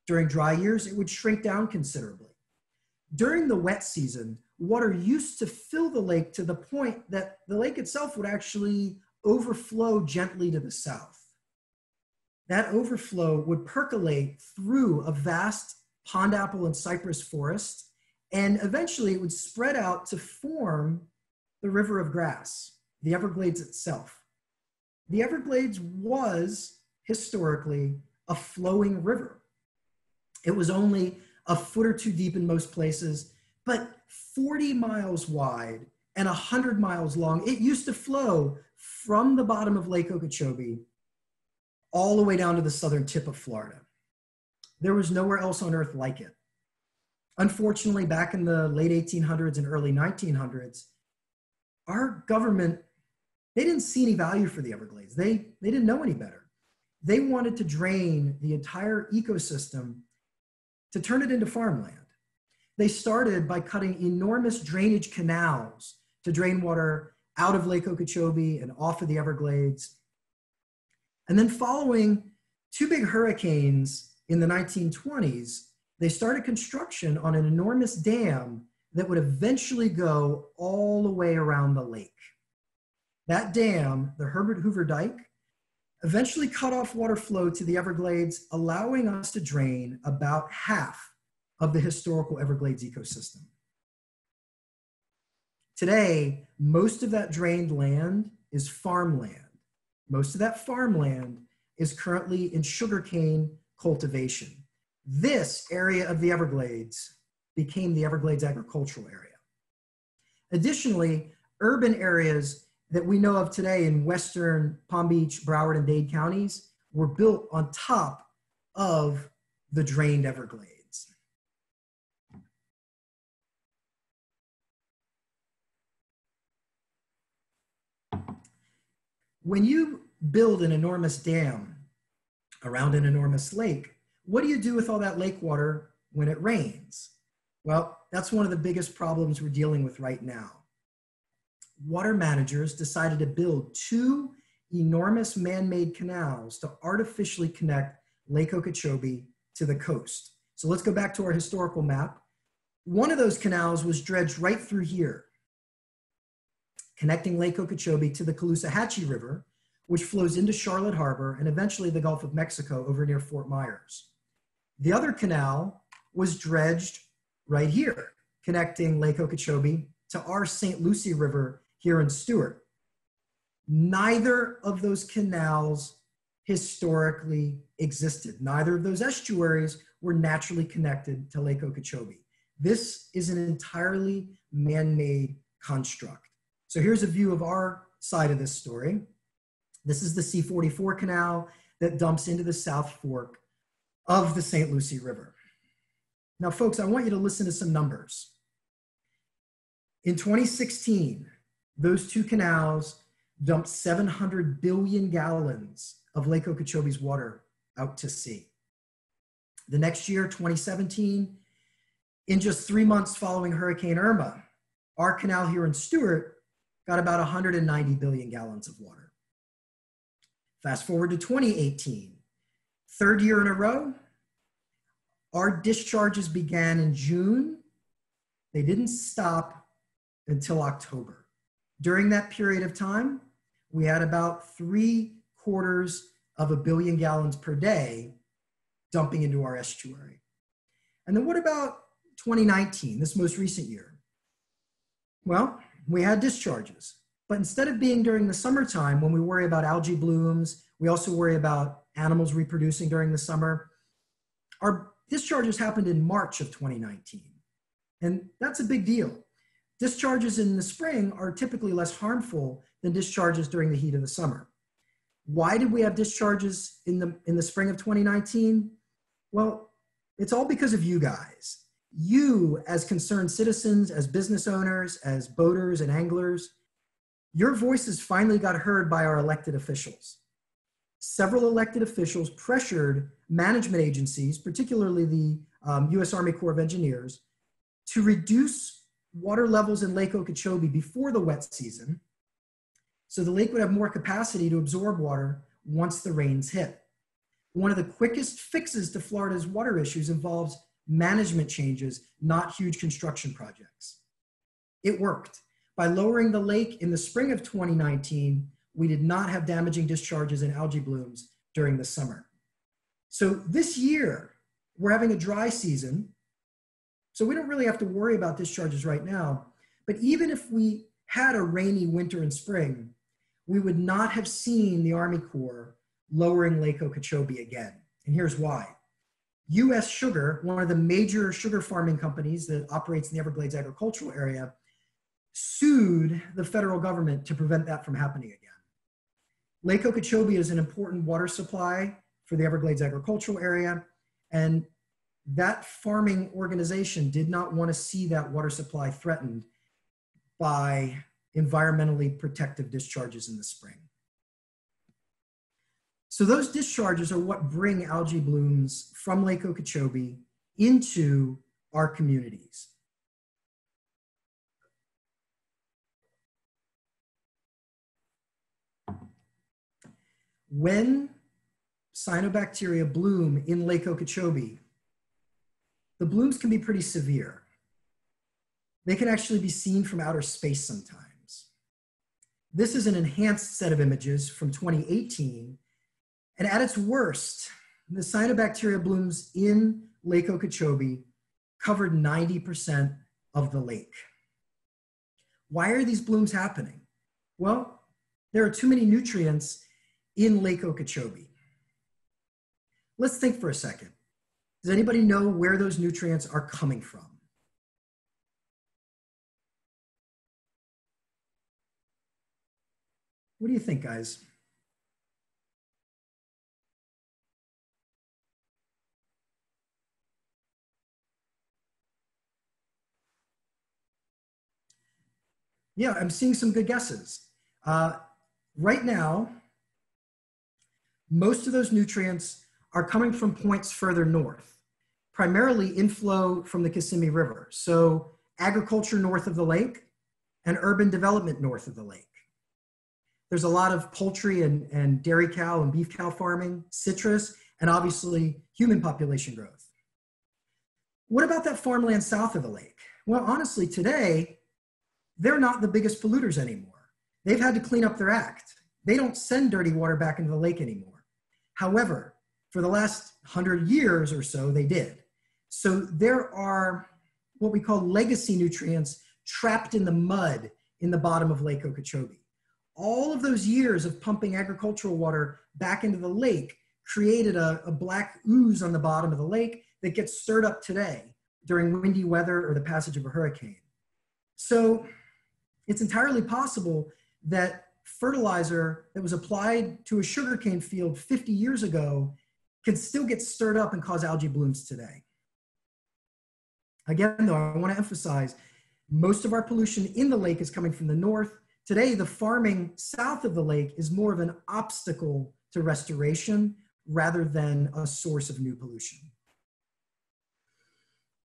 During dry years, it would shrink down considerably. During the wet season, water used to fill the lake to the point that the lake itself would actually overflow gently to the south. That overflow would percolate through a vast pond apple and cypress forest, and eventually it would spread out to form the River of Grass, the Everglades itself. The Everglades was historically a flowing river. It was only a foot or two deep in most places, but forty miles wide and one hundred miles long. It used to flow from the bottom of Lake Okeechobee all the way down to the southern tip of Florida. There was nowhere else on earth like it. Unfortunately, back in the late eighteen hundreds and early nineteen hundreds, our government, they didn't see any value for the Everglades. They, they didn't know any better. They wanted to drain the entire ecosystem to turn it into farmland. They started by cutting enormous drainage canals to drain water out of Lake Okeechobee and off of the Everglades. And then following two big hurricanes in the nineteen twenties, they started construction on an enormous dam that would eventually go all the way around the lake. That dam, the Herbert Hoover Dike, eventually cut off water flow to the Everglades, allowing us to drain about half of the historical Everglades ecosystem. Today, most of that drained land is farmland. Most of that farmland is currently in sugarcane cultivation. This area of the Everglades became the Everglades Agricultural Area. Additionally, urban areas that we know of today in western Palm Beach, Broward, and Dade counties were built on top of the drained Everglades. When you build an enormous dam around an enormous lake, what do you do with all that lake water when it rains? Well, that's one of the biggest problems we're dealing with right now. Water managers decided to build two enormous man-made canals to artificially connect Lake Okeechobee to the coast. So let's go back to our historical map. One of those canals was dredged right through here, connecting Lake Okeechobee to the Caloosahatchee River, which flows into Charlotte Harbor and eventually the Gulf of Mexico over near Fort Myers. The other canal was dredged right here, connecting Lake Okeechobee to our Saint Lucie River here in Stuart. Neither of those canals historically existed. Neither of those estuaries were naturally connected to Lake Okeechobee. This is an entirely man-made construct. So here's a view of our side of this story. This is the C forty-four canal that dumps into the South Fork of the Saint Lucie River. Now, folks, I want you to listen to some numbers. In twenty sixteen, those two canals dumped seven hundred billion gallons of Lake Okeechobee's water out to sea. The next year, twenty seventeen, in just three months following Hurricane Irma, our canal here in Stuart got about one hundred ninety billion gallons of water. Fast forward to twenty eighteen, third year in a row, our discharges began in June. They didn't stop until October. During that period of time, we had about three quarters of a billion gallons per day dumping into our estuary. And then what about twenty nineteen, this most recent year? Well, we had discharges, but instead of being during the summertime when we worry about algae blooms, we also worry about animals reproducing during the summer. Our discharges happened in March of twenty nineteen, and that's a big deal. Discharges in the spring are typically less harmful than discharges during the heat of the summer. Why did we have discharges in the, in the spring of twenty nineteen? Well, it's all because of you guys. You, as concerned citizens, as business owners, as boaters and anglers, your voices finally got heard by our elected officials. Several elected officials pressured management agencies, particularly the um, U S Army Corps of Engineers, to reduce water levels in Lake Okeechobee before the wet season, so the lake would have more capacity to absorb water once the rains hit. One of the quickest fixes to Florida's water issues involves management changes, not huge construction projects. It worked. By lowering the lake in the spring of twenty nineteen, we did not have damaging discharges and algae blooms during the summer. So this year, we're having a dry season, so we don't really have to worry about discharges right now. But even if we had a rainy winter and spring, we would not have seen the Army Corps lowering Lake Okeechobee again. And here's why. U S Sugar, one of the major sugar farming companies that operates in the Everglades Agricultural Area, sued the federal government to prevent that from happening again. Lake Okeechobee is an important water supply for the Everglades Agricultural Area, and that farming organization did not want to see that water supply threatened by environmentally protective discharges in the spring. So those discharges are what bring algae blooms from Lake Okeechobee into our communities. When cyanobacteria bloom in Lake Okeechobee, the blooms can be pretty severe. They can actually be seen from outer space sometimes. This is an enhanced set of images from twenty eighteen, and at its worst, the cyanobacteria blooms in Lake Okeechobee covered ninety percent of the lake. Why are these blooms happening? Well, there are too many nutrients in Lake Okeechobee. Let's think for a second. Does anybody know where those nutrients are coming from? What do you think, guys? Yeah, I'm seeing some good guesses. Uh, right now, most of those nutrients are coming from points further north, primarily inflow from the Kissimmee River. So agriculture north of the lake and urban development north of the lake. There's a lot of poultry and, and dairy cow and beef cow farming, citrus, and obviously human population growth. What about that farmland south of the lake? Well, honestly, today, they're not the biggest polluters anymore. They've had to clean up their act. They don't send dirty water back into the lake anymore. However, for the last hundred years or so, they did. So there are what we call legacy nutrients trapped in the mud in the bottom of Lake Okeechobee. All of those years of pumping agricultural water back into the lake created a, a black ooze on the bottom of the lake that gets stirred up today during windy weather or the passage of a hurricane. So it's entirely possible that fertilizer that was applied to a sugarcane field fifty years ago can still get stirred up and cause algae blooms today. Again, though, I want to emphasize most of our pollution in the lake is coming from the north. Today, the farming south of the lake is more of an obstacle to restoration rather than a source of new pollution.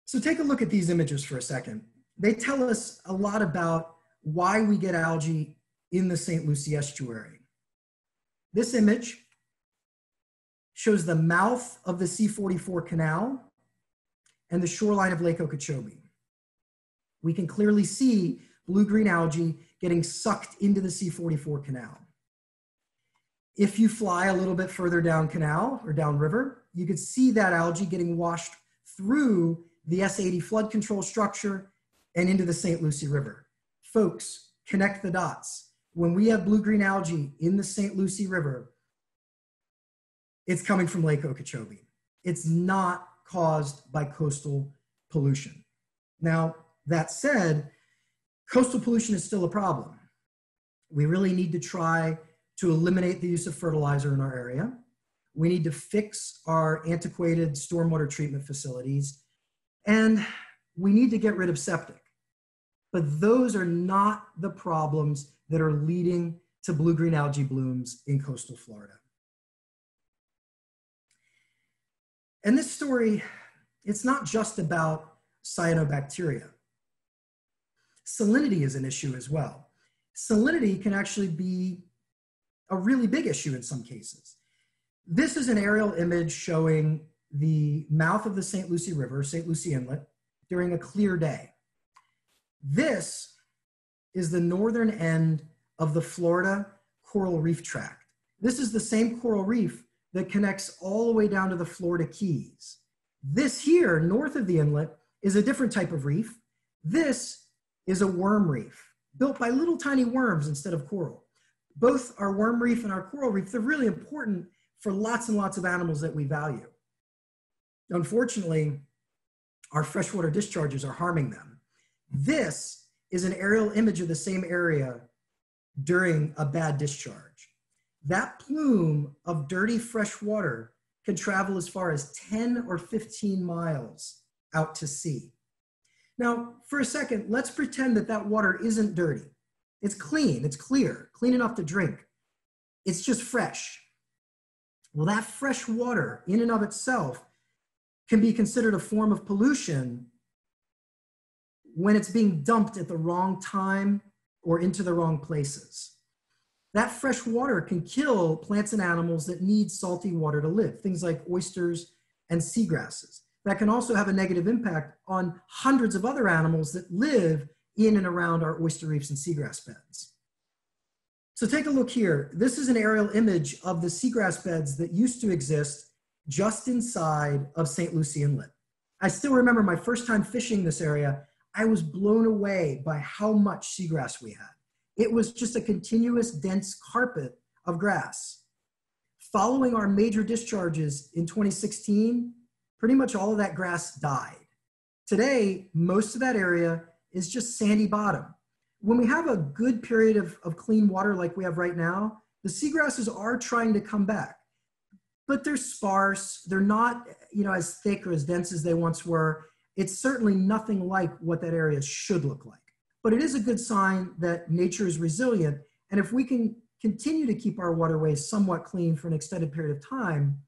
So take a look at these images for a second. They tell us a lot about why we get algae in the Saint Lucie Estuary. This image shows the mouth of the C forty-four canal and the shoreline of Lake Okeechobee. We can clearly see blue-green algae getting sucked into the C forty-four canal. If you fly a little bit further down canal or downriver, you could see that algae getting washed through the S eighty flood control structure and into the Saint Lucie River. Folks, connect the dots. When we have blue-green algae in the Saint Lucie River, it's coming from Lake Okeechobee. It's not caused by coastal pollution. Now, that said, coastal pollution is still a problem. We really need to try to eliminate the use of fertilizer in our area. We need to fix our antiquated stormwater treatment facilities, and we need to get rid of septic. But those are not the problems that are leading to blue-green algae blooms in coastal Florida. And this story, it's not just about cyanobacteria. Salinity is an issue as well. Salinity can actually be a really big issue in some cases. This is an aerial image showing the mouth of the Saint Lucie River, Saint Lucie Inlet, during a clear day. This is the northern end of the Florida coral reef tract. This is the same coral reef that connects all the way down to the Florida Keys. This here, north of the inlet, is a different type of reef. This is a worm reef, built by little tiny worms instead of coral. Both our worm reef and our coral reef, they're really important for lots and lots of animals that we value. Unfortunately, our freshwater discharges are harming them. This is an aerial image of the same area during a bad discharge. That plume of dirty fresh water can travel as far as ten or fifteen miles out to sea. Now, for a second, let's pretend that that water isn't dirty. It's clean, it's clear, clean enough to drink. It's just fresh. Well, that fresh water in and of itself can be considered a form of pollution when it's being dumped at the wrong time or into the wrong places. That fresh water can kill plants and animals that need salty water to live, things like oysters and seagrasses. That can also have a negative impact on hundreds of other animals that live in and around our oyster reefs and seagrass beds. So take a look here. This is an aerial image of the seagrass beds that used to exist just inside of Saint Lucie Inlet. I still remember my first time fishing this area, I was blown away by how much seagrass we had. It was just a continuous dense carpet of grass. Following our major discharges in twenty sixteen, pretty much all of that grass died. Today, most of that area is just sandy bottom. When we have a good period of, of clean water like we have right now, the seagrasses are trying to come back. But they're sparse, they're not, you know, as thick or as dense as they once were. It's certainly nothing like what that area should look like. But it is a good sign that nature is resilient, and if we can continue to keep our waterways somewhat clean for an extended period of time,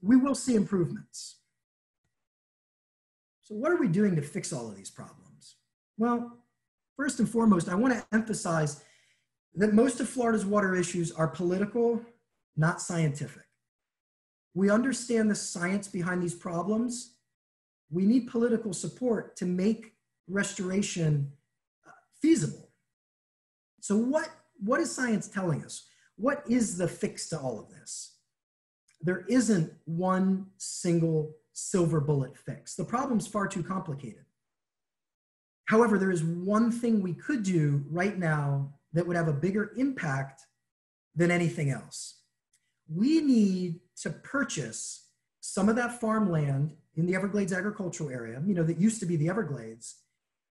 we will see improvements. So what are we doing to fix all of these problems? Well, first and foremost, I want to emphasize that most of Florida's water issues are political, not scientific. We understand the science behind these problems. We need political support to make restoration feasible. So what, what is science telling us? What is the fix to all of this? There isn't one single silver bullet fix. The problem's far too complicated. However, there is one thing we could do right now that would have a bigger impact than anything else. We need to purchase some of that farmland in the Everglades Agricultural Area, you know, that used to be the Everglades,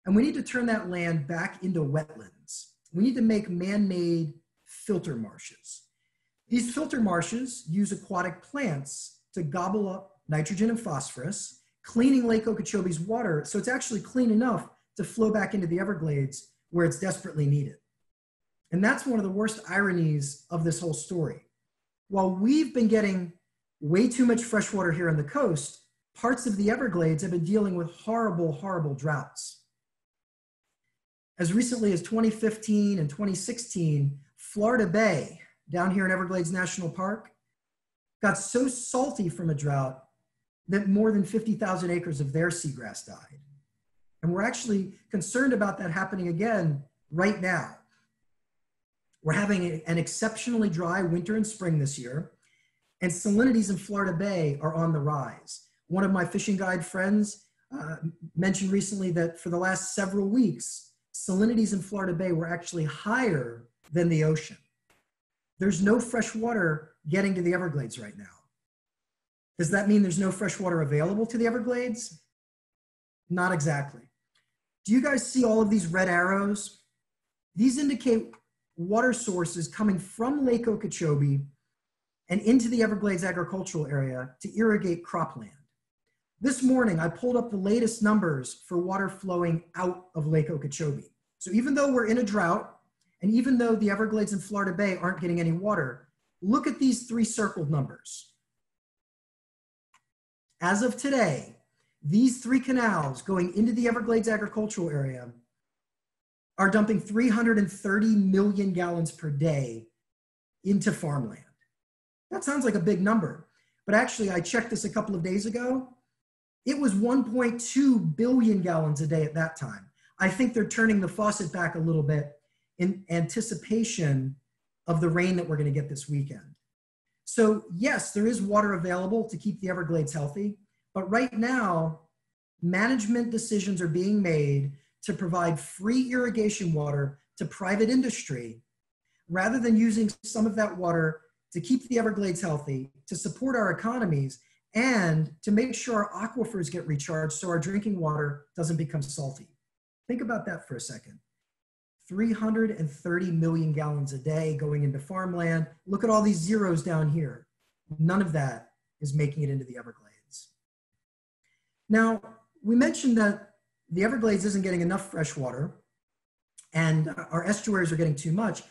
and we need to turn that land back into wetlands. We need to make man-made filter marshes. These filter marshes use aquatic plants to gobble up nitrogen and phosphorus, cleaning Lake Okeechobee's water, so it's actually clean enough to flow back into the Everglades where it's desperately needed. And that's one of the worst ironies of this whole story. While we've been getting way too much fresh water here on the coast, parts of the Everglades have been dealing with horrible, horrible droughts. As recently as twenty fifteen and twenty sixteen, Florida Bay, down here in Everglades National Park, got so salty from a drought that more than fifty thousand acres of their seagrass died. And we're actually concerned about that happening again right now. We're having an exceptionally dry winter and spring this year, and salinities in Florida Bay are on the rise. One of my fishing guide friends uh, mentioned recently that for the last several weeks, salinities in Florida Bay were actually higher than the ocean. There's no fresh water getting to the Everglades right now. Does that mean there's no fresh water available to the Everglades? Not exactly. Do you guys see all of these red arrows? These indicate water sources coming from Lake Okeechobee and into the Everglades Agricultural Area to irrigate cropland. This morning, I pulled up the latest numbers for water flowing out of Lake Okeechobee. So even though we're in a drought, and even though the Everglades and Florida Bay aren't getting any water, look at these three circled numbers. As of today, these three canals going into the Everglades Agricultural Area are dumping three hundred thirty million gallons per day into farmland. That sounds like a big number, but actually I checked this a couple of days ago. It was one point two billion gallons a day at that time. I think they're turning the faucet back a little bit in anticipation of the rain that we're going to get this weekend. So yes, there is water available to keep the Everglades healthy, but right now, management decisions are being made to provide free irrigation water to private industry, rather than using some of that water to keep the Everglades healthy, to support our economies, and to make sure our aquifers get recharged so our drinking water doesn't become salty. Think about that for a second. three hundred thirty million gallons a day going into farmland. Look at all these zeros down here. None of that is making it into the Everglades. Now, we mentioned that the Everglades isn't getting enough fresh water and our estuaries are getting too much.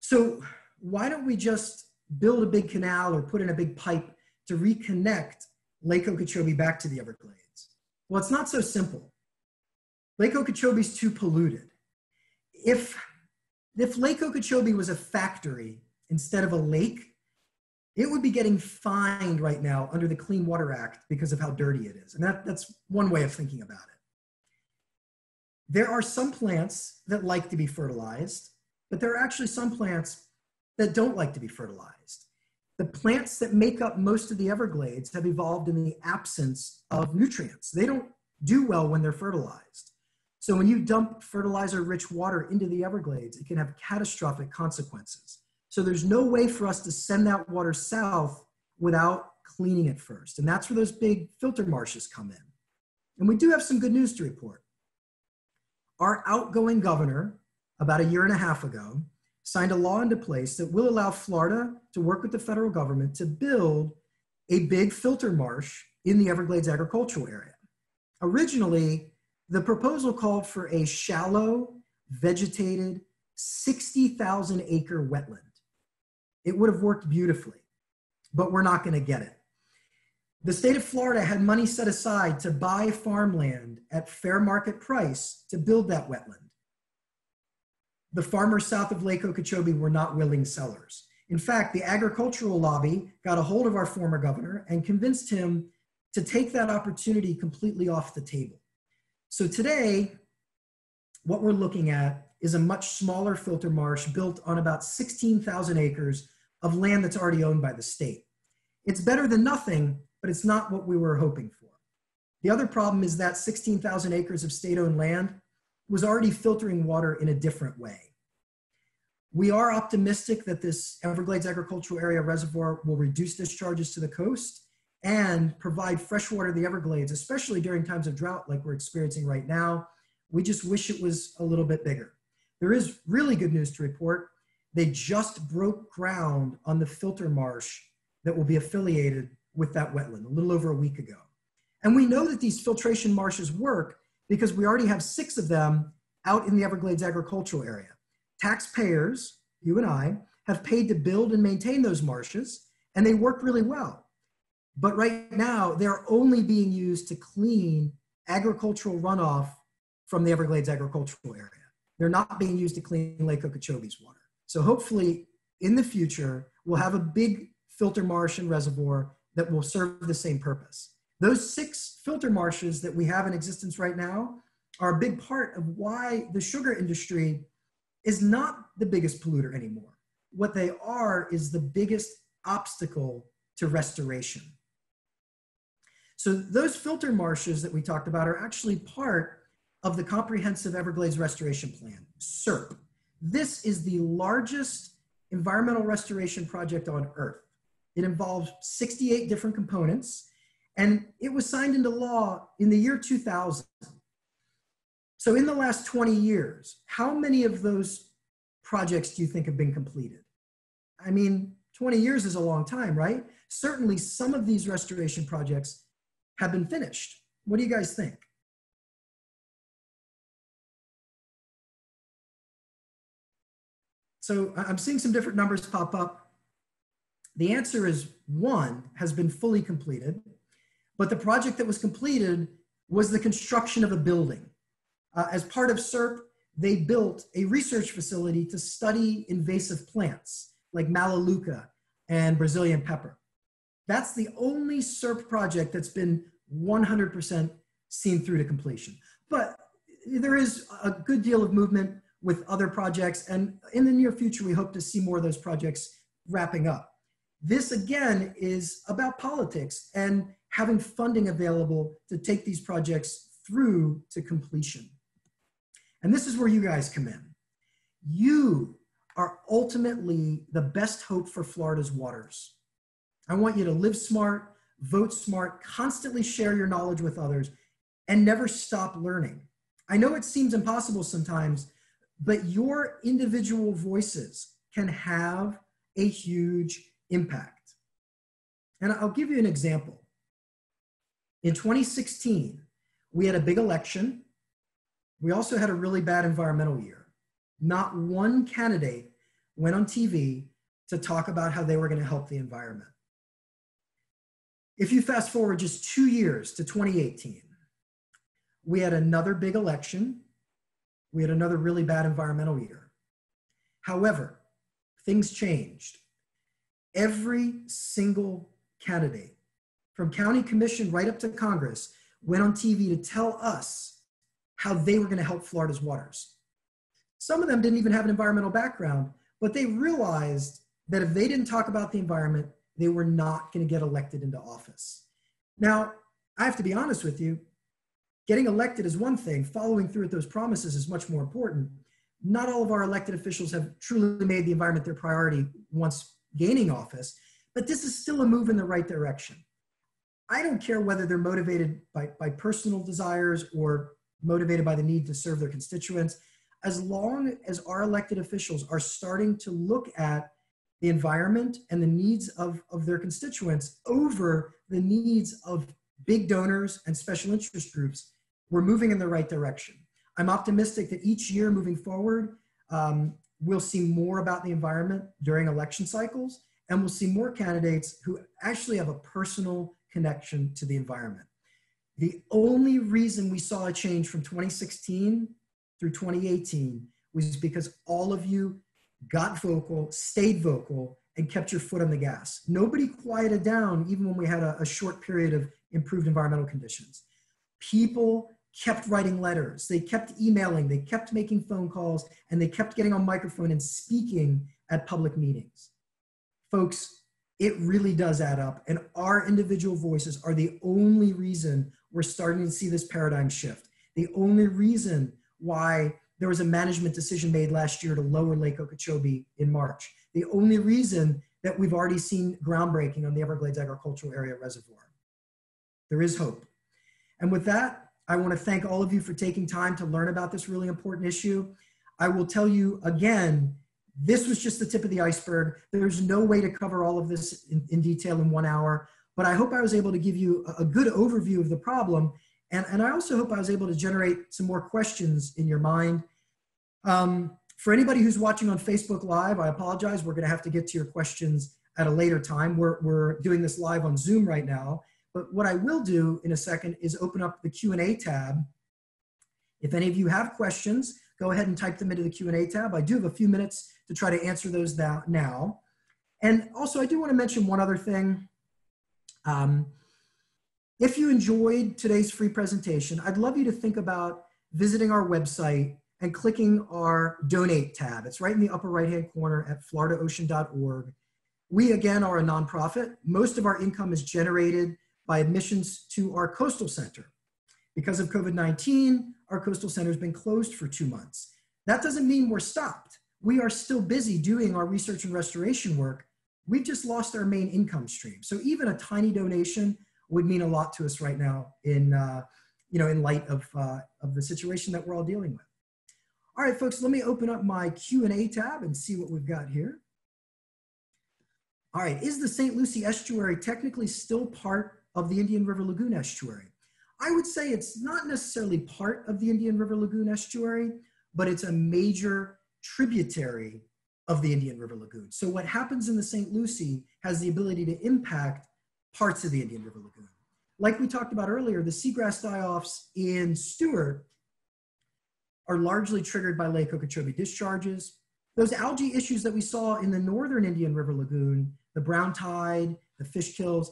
So why don't we just build a big canal or put in a big pipe to reconnect Lake Okeechobee back to the Everglades? Well, it's not so simple. Lake Okeechobee's too polluted. If, if Lake Okeechobee was a factory instead of a lake, it would be getting fined right now under the Clean Water Act because of how dirty it is. And that, that's one way of thinking about it. There are some plants that like to be fertilized, but there are actually some plants that don't like to be fertilized. The plants that make up most of the Everglades have evolved in the absence of nutrients. They don't do well when they're fertilized. So when you dump fertilizer-rich water into the Everglades, it can have catastrophic consequences. So there's no way for us to send that water south without cleaning it first. And that's where those big filter marshes come in. And we do have some good news to report. Our outgoing governor, about a year and a half ago, signed a law into place that will allow Florida to work with the federal government to build a big filter marsh in the Everglades Agricultural Area. Originally, the proposal called for a shallow, vegetated, sixty thousand acre wetland. It would have worked beautifully, but we're not gonna get it. The state of Florida had money set aside to buy farmland at fair market price to build that wetland. The farmers south of Lake Okeechobee were not willing sellers. In fact, the agricultural lobby got a hold of our former governor and convinced him to take that opportunity completely off the table. So today, what we're looking at is a much smaller filter marsh built on about sixteen thousand acres of land that's already owned by the state. It's better than nothing, but it's not what we were hoping for. The other problem is that sixteen thousand acres of state-owned land was already filtering water in a different way. We are optimistic that this Everglades Agricultural Area reservoir will reduce discharges to the coast and provide fresh water to the Everglades, especially during times of drought like we're experiencing right now. We just wish it was a little bit bigger. There is really good news to report. They just broke ground on the filter marsh that will be affiliated with that wetland a little over a week ago. And we know that these filtration marshes work because we already have six of them out in the Everglades Agricultural Area. Taxpayers, you and I, have paid to build and maintain those marshes, and they work really well. But right now, they're only being used to clean agricultural runoff from the Everglades Agricultural Area. They're not being used to clean Lake Okeechobee's water. So hopefully, in the future, we'll have a big filter marsh and reservoir that will serve the same purpose. Those six filter marshes that we have in existence right now are a big part of why the sugar industry is not the biggest polluter anymore. What they are is the biggest obstacle to restoration. So those filter marshes that we talked about are actually part of the Comprehensive Everglades Restoration Plan, SERP. This is the largest environmental restoration project on Earth. It involves sixty-eight different components, and it was signed into law in the year two thousand. So in the last twenty years, how many of those projects do you think have been completed? I mean, twenty years is a long time, right? Certainly some of these restoration projects have been finished. What do you guys think? So I'm seeing some different numbers pop up. The answer is one has been fully completed. But the project that was completed was the construction of a building. Uh, as part of SERP, they built a research facility to study invasive plants like Melaleuca and Brazilian pepper. That's the only SERP project that's been one hundred percent seen through to completion. But there is a good deal of movement with other projects, and in the near future, we hope to see more of those projects wrapping up. This again is about politics and having funding available to take these projects through to completion. And this is where you guys come in. You are ultimately the best hope for Florida's waters. I want you to live smart, vote smart, constantly share your knowledge with others, and never stop learning. I know it seems impossible sometimes, but your individual voices can have a huge impact. And I'll give you an example. In twenty sixteen, we had a big election. We also had a really bad environmental year. Not one candidate went on T V to talk about how they were going to help the environment. If you fast forward just two years to twenty eighteen, we had another big election. We had another really bad environmental year. However, things changed. Every single candidate, from county commission right up to Congress, went on T V to tell us how they were going to help Florida's waters. Some of them didn't even have an environmental background, but they realized that if they didn't talk about the environment, they were not going to get elected into office. Now, I have to be honest with you, getting elected is one thing, following through with those promises is much more important. Not all of our elected officials have truly made the environment their priority once gaining office, but this is still a move in the right direction. I don't care whether they're motivated by, by personal desires or motivated by the need to serve their constituents. As long as our elected officials are starting to look at the environment and the needs of, of their constituents over the needs of big donors and special interest groups, we're moving in the right direction. I'm optimistic that each year moving forward, um, we'll see more about the environment during election cycles, and we'll see more candidates who actually have a personal connection to the environment. The only reason we saw a change from twenty sixteen through twenty eighteen was because all of you got vocal, stayed vocal, and kept your foot on the gas. Nobody quieted down even when we had a, a short period of improved environmental conditions. People kept writing letters, they kept emailing, they kept making phone calls, and they kept getting on microphone and speaking at public meetings. Folks, it really does add up, and our individual voices are the only reason we're starting to see this paradigm shift. The only reason why there was a management decision made last year to lower Lake Okeechobee in March. The only reason that we've already seen groundbreaking on the Everglades Agricultural Area Reservoir. There is hope. And with that, I want to thank all of you for taking time to learn about this really important issue. I will tell you again, this was just the tip of the iceberg. There's no way to cover all of this in, in detail in one hour, but I hope I was able to give you a, a good overview of the problem. And, and I also hope I was able to generate some more questions in your mind. Um, for anybody who's watching on Facebook Live, I apologize. We're going to have to get to your questions at a later time. We're, we're doing this live on Zoom right now. But what I will do in a second is open up the Q and A tab. If any of you have questions, go ahead and type them into the Q and A tab. I do have a few minutes to try to answer those now. And also, I do want to mention one other thing. Um, If you enjoyed today's free presentation, I'd love you to think about visiting our website and clicking our Donate tab. It's right in the upper right-hand corner at florida ocean dot org. We, again, are a nonprofit. Most of our income is generated by admissions to our coastal center. Because of COVID nineteen, our coastal center has been closed for two months. That doesn't mean we're stopped. We are still busy doing our research and restoration work. We've just lost our main income stream. So even a tiny donation would mean a lot to us right now in, uh, you know, in light of, uh, of the situation that we're all dealing with. All right, folks, let me open up my Q and A tab and see what we've got here. All right, is the Saint Lucie Estuary technically still part of the Indian River Lagoon Estuary? I would say it's not necessarily part of the Indian River Lagoon Estuary, but it's a major tributary of the Indian River Lagoon. So what happens in the Saint Lucie has the ability to impact parts of the Indian River Lagoon. Like we talked about earlier, the seagrass die-offs in Stuart are largely triggered by Lake Okeechobee discharges. Those algae issues that we saw in the northern Indian River Lagoon, the brown tide, the fish kills,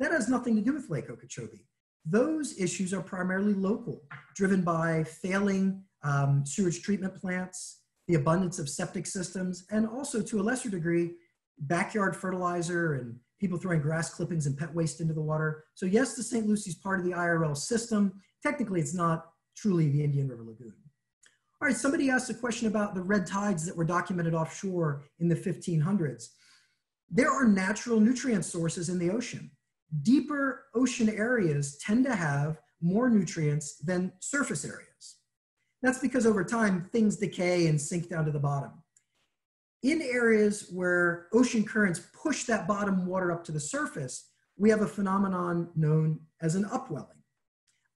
that has nothing to do with Lake Okeechobee. Those issues are primarily local, driven by failing um, sewage treatment plants, the abundance of septic systems, and also to a lesser degree, backyard fertilizer and people throwing grass clippings and pet waste into the water. So yes, the Saint Lucie's part of the I R L system. Technically, it's not truly the Indian River Lagoon. All right, somebody asked a question about the red tides that were documented offshore in the fifteen hundreds. There are natural nutrient sources in the ocean. Deeper ocean areas tend to have more nutrients than surface areas. That's because over time, things decay and sink down to the bottom. In areas where ocean currents push that bottom water up to the surface, we have a phenomenon known as an upwelling.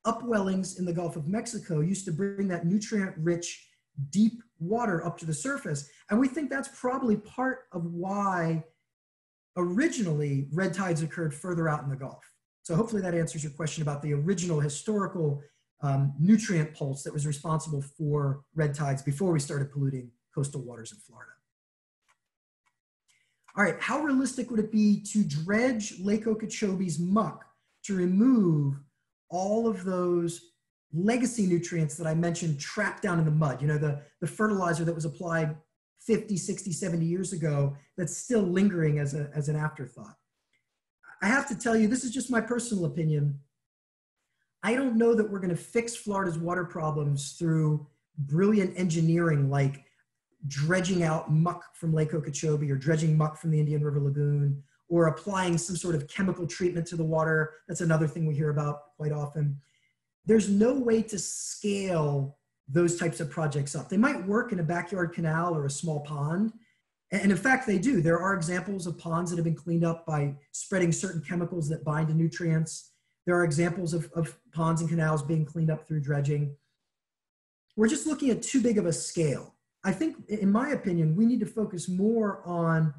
Upwellings in the Gulf of Mexico used to bring that nutrient-rich, deep water up to the surface. And we think that's probably part of why originally red tides occurred further out in the Gulf. So hopefully that answers your question about the original historical um, nutrient pulse that was responsible for red tides before we started polluting coastal waters in Florida. All right, how realistic would it be to dredge Lake Okeechobee's muck to remove all of those legacy nutrients that I mentioned trapped down in the mud? You know, the, the fertilizer that was applied fifty, sixty, seventy years ago that's still lingering as, a, as an afterthought. I have to tell you, this is just my personal opinion. I don't know that we're going to fix Florida's water problems through brilliant engineering like dredging out muck from Lake Okeechobee or dredging muck from the Indian River Lagoon, or applying some sort of chemical treatment to the water. That's another thing we hear about quite often. There's no way to scale those types of projects up. They might work in a backyard canal or a small pond. And in fact, they do. There are examples of ponds that have been cleaned up by spreading certain chemicals that bind to nutrients. There are examples of, of ponds and canals being cleaned up through dredging. We're just looking at too big of a scale. I think, in my opinion, we need to focus more on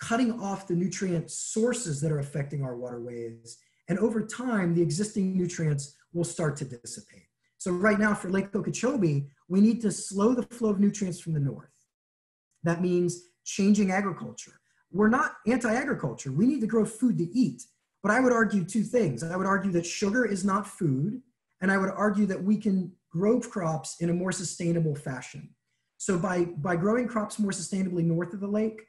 cutting off the nutrient sources that are affecting our waterways. And over time, the existing nutrients will start to dissipate. So right now for Lake Okeechobee, we need to slow the flow of nutrients from the north. That means changing agriculture. We're not anti-agriculture. We need to grow food to eat. But I would argue two things. I would argue that sugar is not food, and I would argue that we can grow crops in a more sustainable fashion. So by, by growing crops more sustainably north of the lake,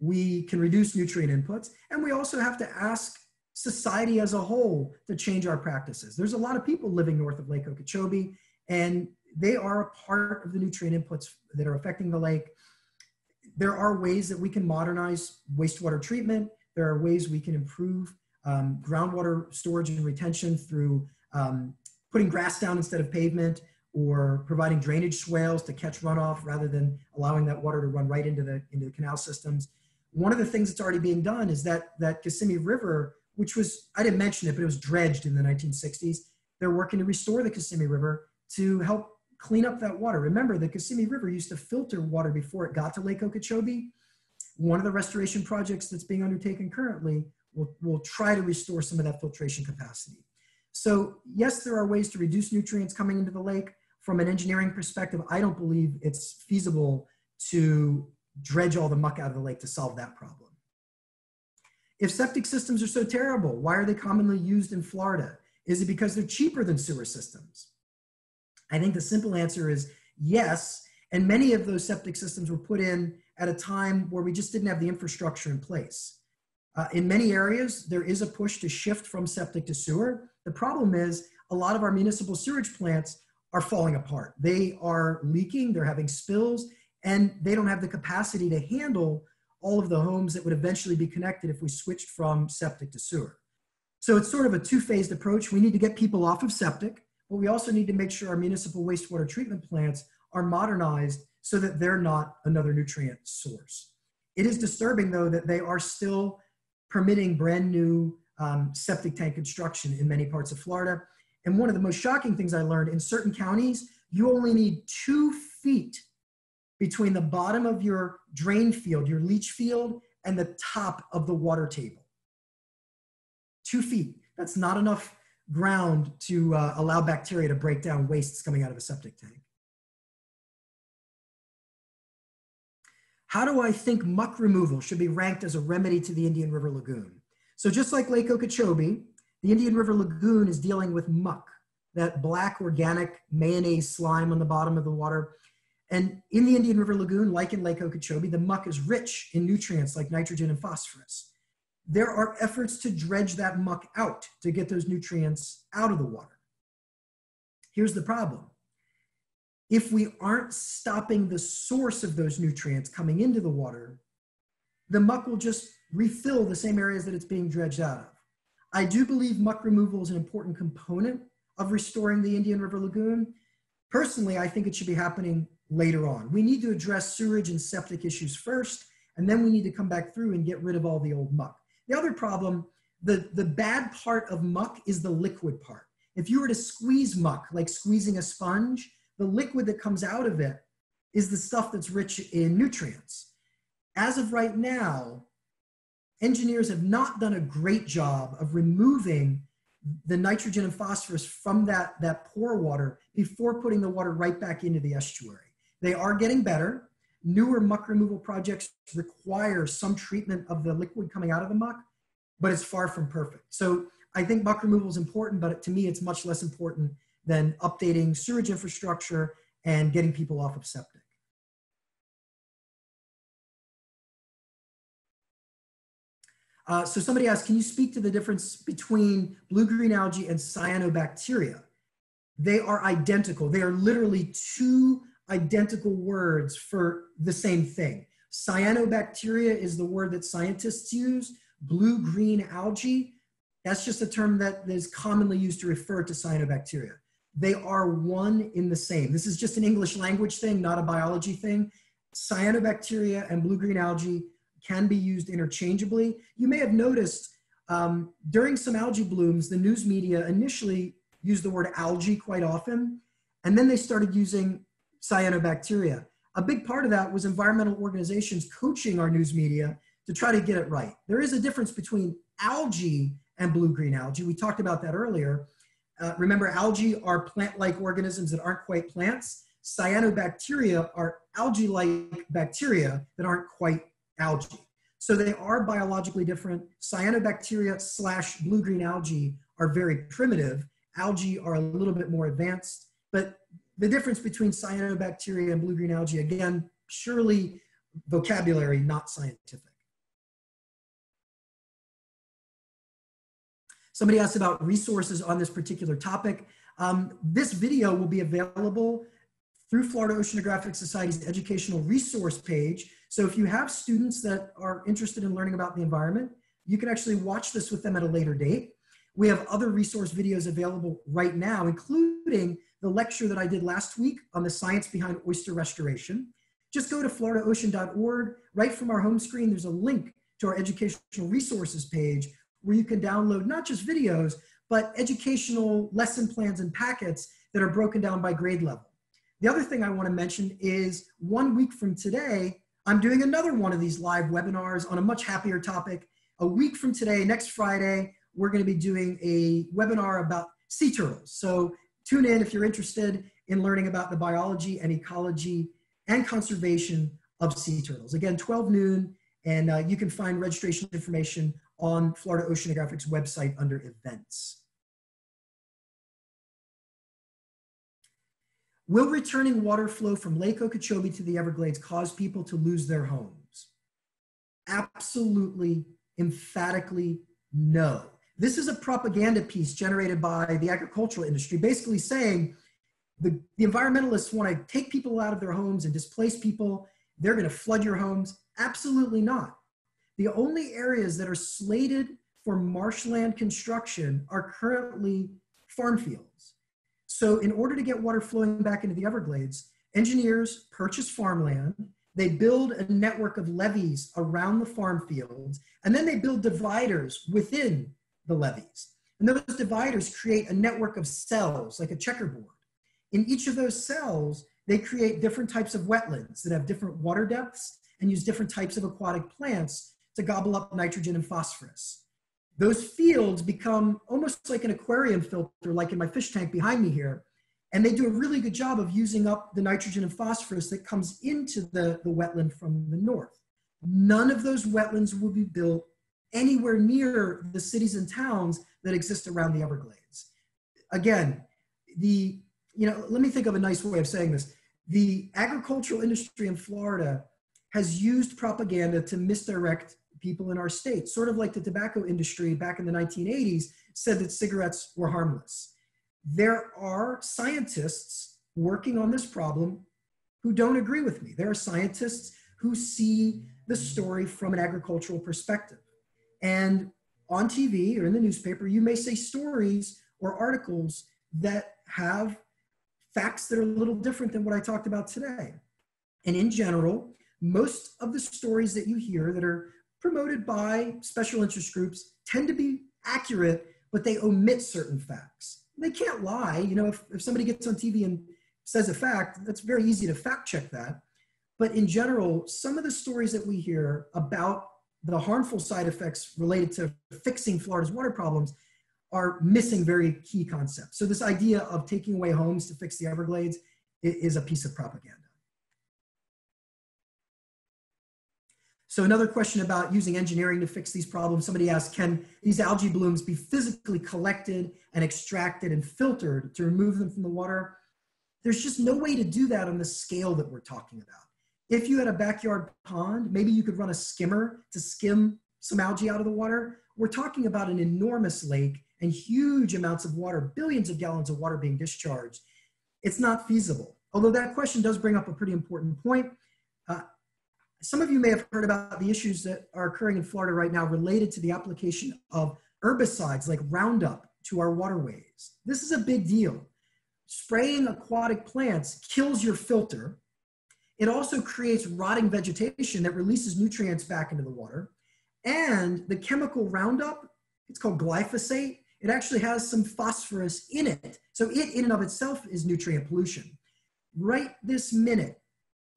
we can reduce nutrient inputs, and we also have to ask society as a whole to change our practices. There's a lot of people living north of Lake Okeechobee, and they are a part of the nutrient inputs that are affecting the lake. There are ways that we can modernize wastewater treatment. There are ways we can improve um, groundwater storage and retention through um, putting grass down instead of pavement, or providing drainage swales to catch runoff rather than allowing that water to run right into the, into the canal systems. One of the things that's already being done is that, that Kissimmee River, which was, I didn't mention it, but it was dredged in the nineteen sixties. They're working to restore the Kissimmee River to help clean up that water. Remember, the Kissimmee River used to filter water before it got to Lake Okeechobee. One of the restoration projects that's being undertaken currently will, will try to restore some of that filtration capacity. So yes, there are ways to reduce nutrients coming into the lake. From an engineering perspective, I don't believe it's feasible to dredge all the muck out of the lake to solve that problem. If septic systems are so terrible, why are they commonly used in Florida? Is it because they're cheaper than sewer systems? I think the simple answer is yes, and many of those septic systems were put in at a time where we just didn't have the infrastructure in place. Uh, in many areas, there is a push to shift from septic to sewer. The problem is a lot of our municipal sewage plants are falling apart. They are leaking, they're having spills, and they don't have the capacity to handle all of the homes that would eventually be connected if we switched from septic to sewer. So it's sort of a two-phased approach. We need to get people off of septic, but we also need to make sure our municipal wastewater treatment plants are modernized so that they're not another nutrient source. It is disturbing, though, that they are still permitting brand new um, septic tank construction in many parts of Florida. And one of the most shocking things I learned, in certain counties, you only need two feet between the bottom of your drain field, your leach field, and the top of the water table. Two feet. That's not enough ground to uh, allow bacteria to break down wastes coming out of a septic tank. How do I think muck removal should be ranked as a remedy to the Indian River Lagoon? So just like Lake Okeechobee, The Indian River Lagoon is dealing with muck, that black organic mayonnaise slime on the bottom of the water. And in the Indian River Lagoon, like in Lake Okeechobee, the muck is rich in nutrients like nitrogen and phosphorus. There are efforts to dredge that muck out to get those nutrients out of the water. Here's the problem. If we aren't stopping the source of those nutrients coming into the water, the muck will just refill the same areas that it's being dredged out of. I do believe muck removal is an important component of restoring the Indian River Lagoon. Personally, I think it should be happening later on. We need to address sewage and septic issues first, and then we need to come back through and get rid of all the old muck. The other problem, the, the bad part of muck is the liquid part. If you were to squeeze muck, like squeezing a sponge, the liquid that comes out of it is the stuff that's rich in nutrients. As of right now, engineers have not done a great job of removing the nitrogen and phosphorus from that, that pore water before putting the water right back into the estuary. They are getting better. Newer muck removal projects require some treatment of the liquid coming out of the muck, but it's far from perfect. So I think muck removal is important, but to me, it's much less important than updating sewage infrastructure and getting people off of septic. Uh, so somebody asked, can you speak to the difference between blue-green algae and cyanobacteria? They are identical. They are literally two identical words for the same thing. Cyanobacteria is the word that scientists use. Blue-green algae, that's just a term that is commonly used to refer to cyanobacteria. They are one in the same. This is just an English language thing, not a biology thing. Cyanobacteria and blue-green algae can be used interchangeably. You may have noticed um, during some algae blooms, the news media initially used the word algae quite often, and then they started using cyanobacteria. A big part of that was environmental organizations coaching our news media to try to get it right. There is a difference between algae and blue-green algae. We talked about that earlier. Uh, remember, algae are plant-like organisms that aren't quite plants. Cyanobacteria are algae-like bacteria that aren't quite algae. So they are biologically different. Cyanobacteria slash blue-green algae are very primitive. Algae are a little bit more advanced, but the difference between cyanobacteria and blue-green algae, again, surely vocabulary, not scientific. Somebody asked about resources on this particular topic. Um, this video will be available through Florida Oceanographic Society's educational resource page. So if you have students that are interested in learning about the environment, you can actually watch this with them at a later date. We have other resource videos available right now, including the lecture that I did last week on the science behind oyster restoration. Just go to florida ocean dot org. Right from our home screen, there's a link to our educational resources page where you can download not just videos, but educational lesson plans and packets that are broken down by grade level. The other thing I want to mention is one week from today, I'm doing another one of these live webinars on a much happier topic. A week from today, next Friday, we're going to be doing a webinar about sea turtles. So tune in if you're interested in learning about the biology and ecology and conservation of sea turtles. Again, twelve noon, and uh, you can find registration information on Florida Oceanographic's website under events. Will returning water flow from Lake Okeechobee to the Everglades cause people to lose their homes? Absolutely, emphatically no. This is a propaganda piece generated by the agricultural industry, basically saying the, the environmentalists want to take people out of their homes and displace people. They're going to flood your homes. Absolutely not. The only areas that are slated for marshland construction are currently farm fields. So in order to get water flowing back into the Everglades, engineers purchase farmland, they build a network of levees around the farm fields, and then they build dividers within the levees. And those dividers create a network of cells, like a checkerboard. In each of those cells, they create different types of wetlands that have different water depths and use different types of aquatic plants to gobble up nitrogen and phosphorus. Those fields become almost like an aquarium filter, like in my fish tank behind me here, and they do a really good job of using up the nitrogen and phosphorus that comes into the, the wetland from the north. None of those wetlands will be built anywhere near the cities and towns that exist around the Everglades. Again, the, you know, let me think of a nice way of saying this. The agricultural industry in Florida has used propaganda to misdirect people in our state, sort of like the tobacco industry back in the nineteen eighties said that cigarettes were harmless. There are scientists working on this problem who don't agree with me. There are scientists who see the story from an agricultural perspective. And on T V or in the newspaper, you may see stories or articles that have facts that are a little different than what I talked about today. And in general, most of the stories that you hear that are promoted by special interest groups tend to be accurate, but they omit certain facts. They can't lie. You know, if, if somebody gets on T V and says a fact, that's very easy to fact check that. But in general, some of the stories that we hear about the harmful side effects related to fixing Florida's water problems are missing very key concepts. So this idea of taking away homes to fix the Everglades is a piece of propaganda. So another question about using engineering to fix these problems. Somebody asked, can these algae blooms be physically collected and extracted and filtered to remove them from the water? There's just no way to do that on the scale that we're talking about. If you had a backyard pond, maybe you could run a skimmer to skim some algae out of the water. We're talking about an enormous lake and huge amounts of water, billions of gallons of water being discharged. It's not feasible. Although that question does bring up a pretty important point. Uh, Some of you may have heard about the issues that are occurring in Florida right now related to the application of herbicides like Roundup to our waterways. This is a big deal. Spraying aquatic plants kills your filter. It also creates rotting vegetation that releases nutrients back into the water. And the chemical Roundup, it's called glyphosate, it actually has some phosphorus in it. So it in and of itself is nutrient pollution. Right this minute,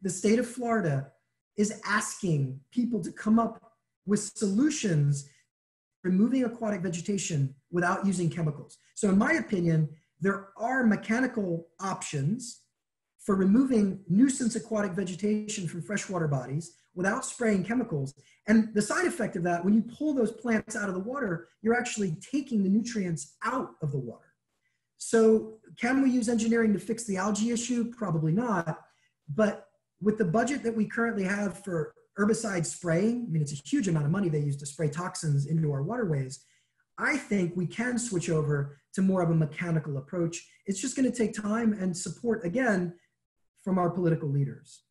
the state of Florida is asking people to come up with solutions removing aquatic vegetation without using chemicals. So in my opinion, there are mechanical options for removing nuisance aquatic vegetation from freshwater bodies without spraying chemicals. And the side effect of that, when you pull those plants out of the water, you're actually taking the nutrients out of the water. So can we use engineering to fix the algae issue? Probably not, but with the budget that we currently have for herbicide spraying, I mean, it's a huge amount of money they use to spray toxins into our waterways. I think we can switch over to more of a mechanical approach. It's just going to take time and support, again, from our political leaders.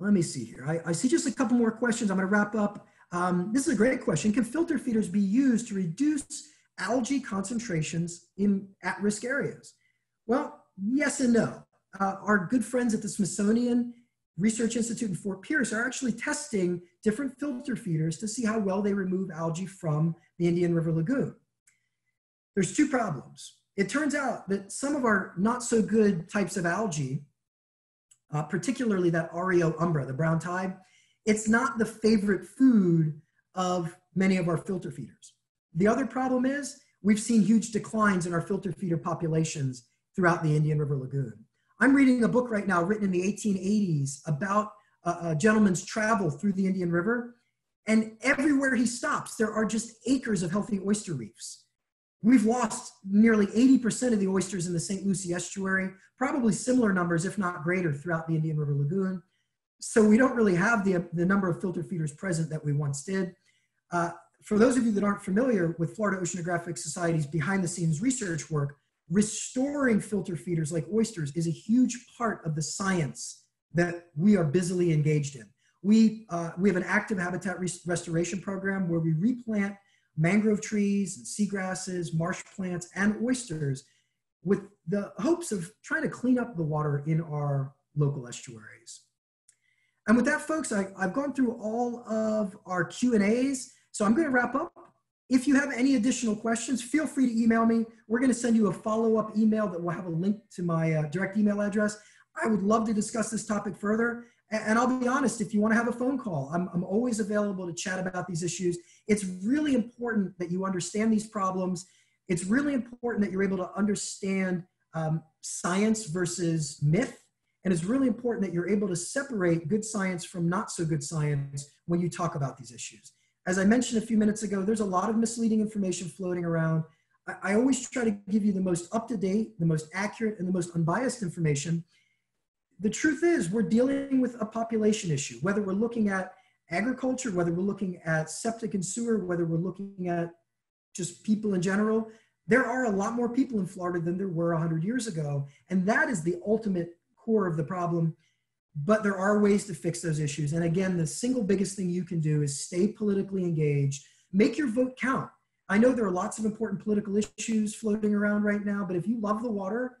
Let me see here. I, I see just a couple more questions. I'm going to wrap up. Um, this is a great question. Can filter feeders be used to reduce algae concentrations in at-risk areas? Well, yes and no. Uh, our good friends at the Smithsonian Research Institute in Fort Pierce are actually testing different filter feeders to see how well they remove algae from the Indian River Lagoon. There's two problems. It turns out that some of our not so good types of algae, uh, particularly that aureoumbra, the brown tide, it's not the favorite food of many of our filter feeders. The other problem is we've seen huge declines in our filter feeder populations throughout the Indian River Lagoon. I'm reading a book right now written in the eighteen eighties about a, a gentleman's travel through the Indian River, and everywhere he stops, there are just acres of healthy oyster reefs. We've lost nearly eighty percent of the oysters in the Saint Lucie Estuary, probably similar numbers, if not greater, throughout the Indian River Lagoon. So we don't really have the, the number of filter feeders present that we once did. Uh, for those of you that aren't familiar with Florida Oceanographic Society's behind-the-scenes research work, restoring filter feeders like oysters is a huge part of the science that we are busily engaged in. We, uh, we have an active habitat restoration program where we replant mangrove trees, and seagrasses, marsh plants, and oysters with the hopes of trying to clean up the water in our local estuaries. And with that, folks, I, I've gone through all of our Q and A's, so I'm going to wrap up. If you have any additional questions, feel free to email me. We're going to send you a follow-up email that will have a link to my uh, direct email address. I would love to discuss this topic further. And, and I'll be honest, if you want to have a phone call, I'm, I'm always available to chat about these issues. It's really important that you understand these problems. It's really important that you're able to understand um, science versus myth. And it's really important that you're able to separate good science from not so good science when you talk about these issues. As I mentioned a few minutes ago, there's a lot of misleading information floating around. I, I always try to give you the most up-to-date, the most accurate, and the most unbiased information. The truth is, we're dealing with a population issue, whether we're looking at agriculture, whether we're looking at septic and sewer, whether we're looking at just people in general. There are a lot more people in Florida than there were a hundred years ago, and that is the ultimate core of the problem. But there are ways to fix those issues. And again, the single biggest thing you can do is stay politically engaged. Make your vote count. I know there are lots of important political issues floating around right now, but if you love the water,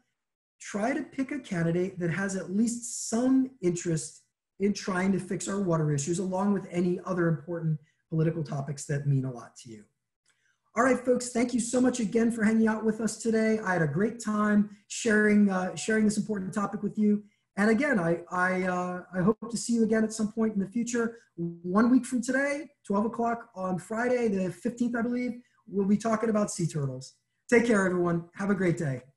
try to pick a candidate that has at least some interest in trying to fix our water issues, along with any other important political topics that mean a lot to you. All right, folks, thank you so much again for hanging out with us today. I had a great time sharing, uh, sharing this important topic with you. And again, I, I, uh, I hope to see you again at some point in the future. One week from today, twelve o'clock on Friday, the fifteenth, I believe, we'll be talking about sea turtles. Take care, everyone. Have a great day.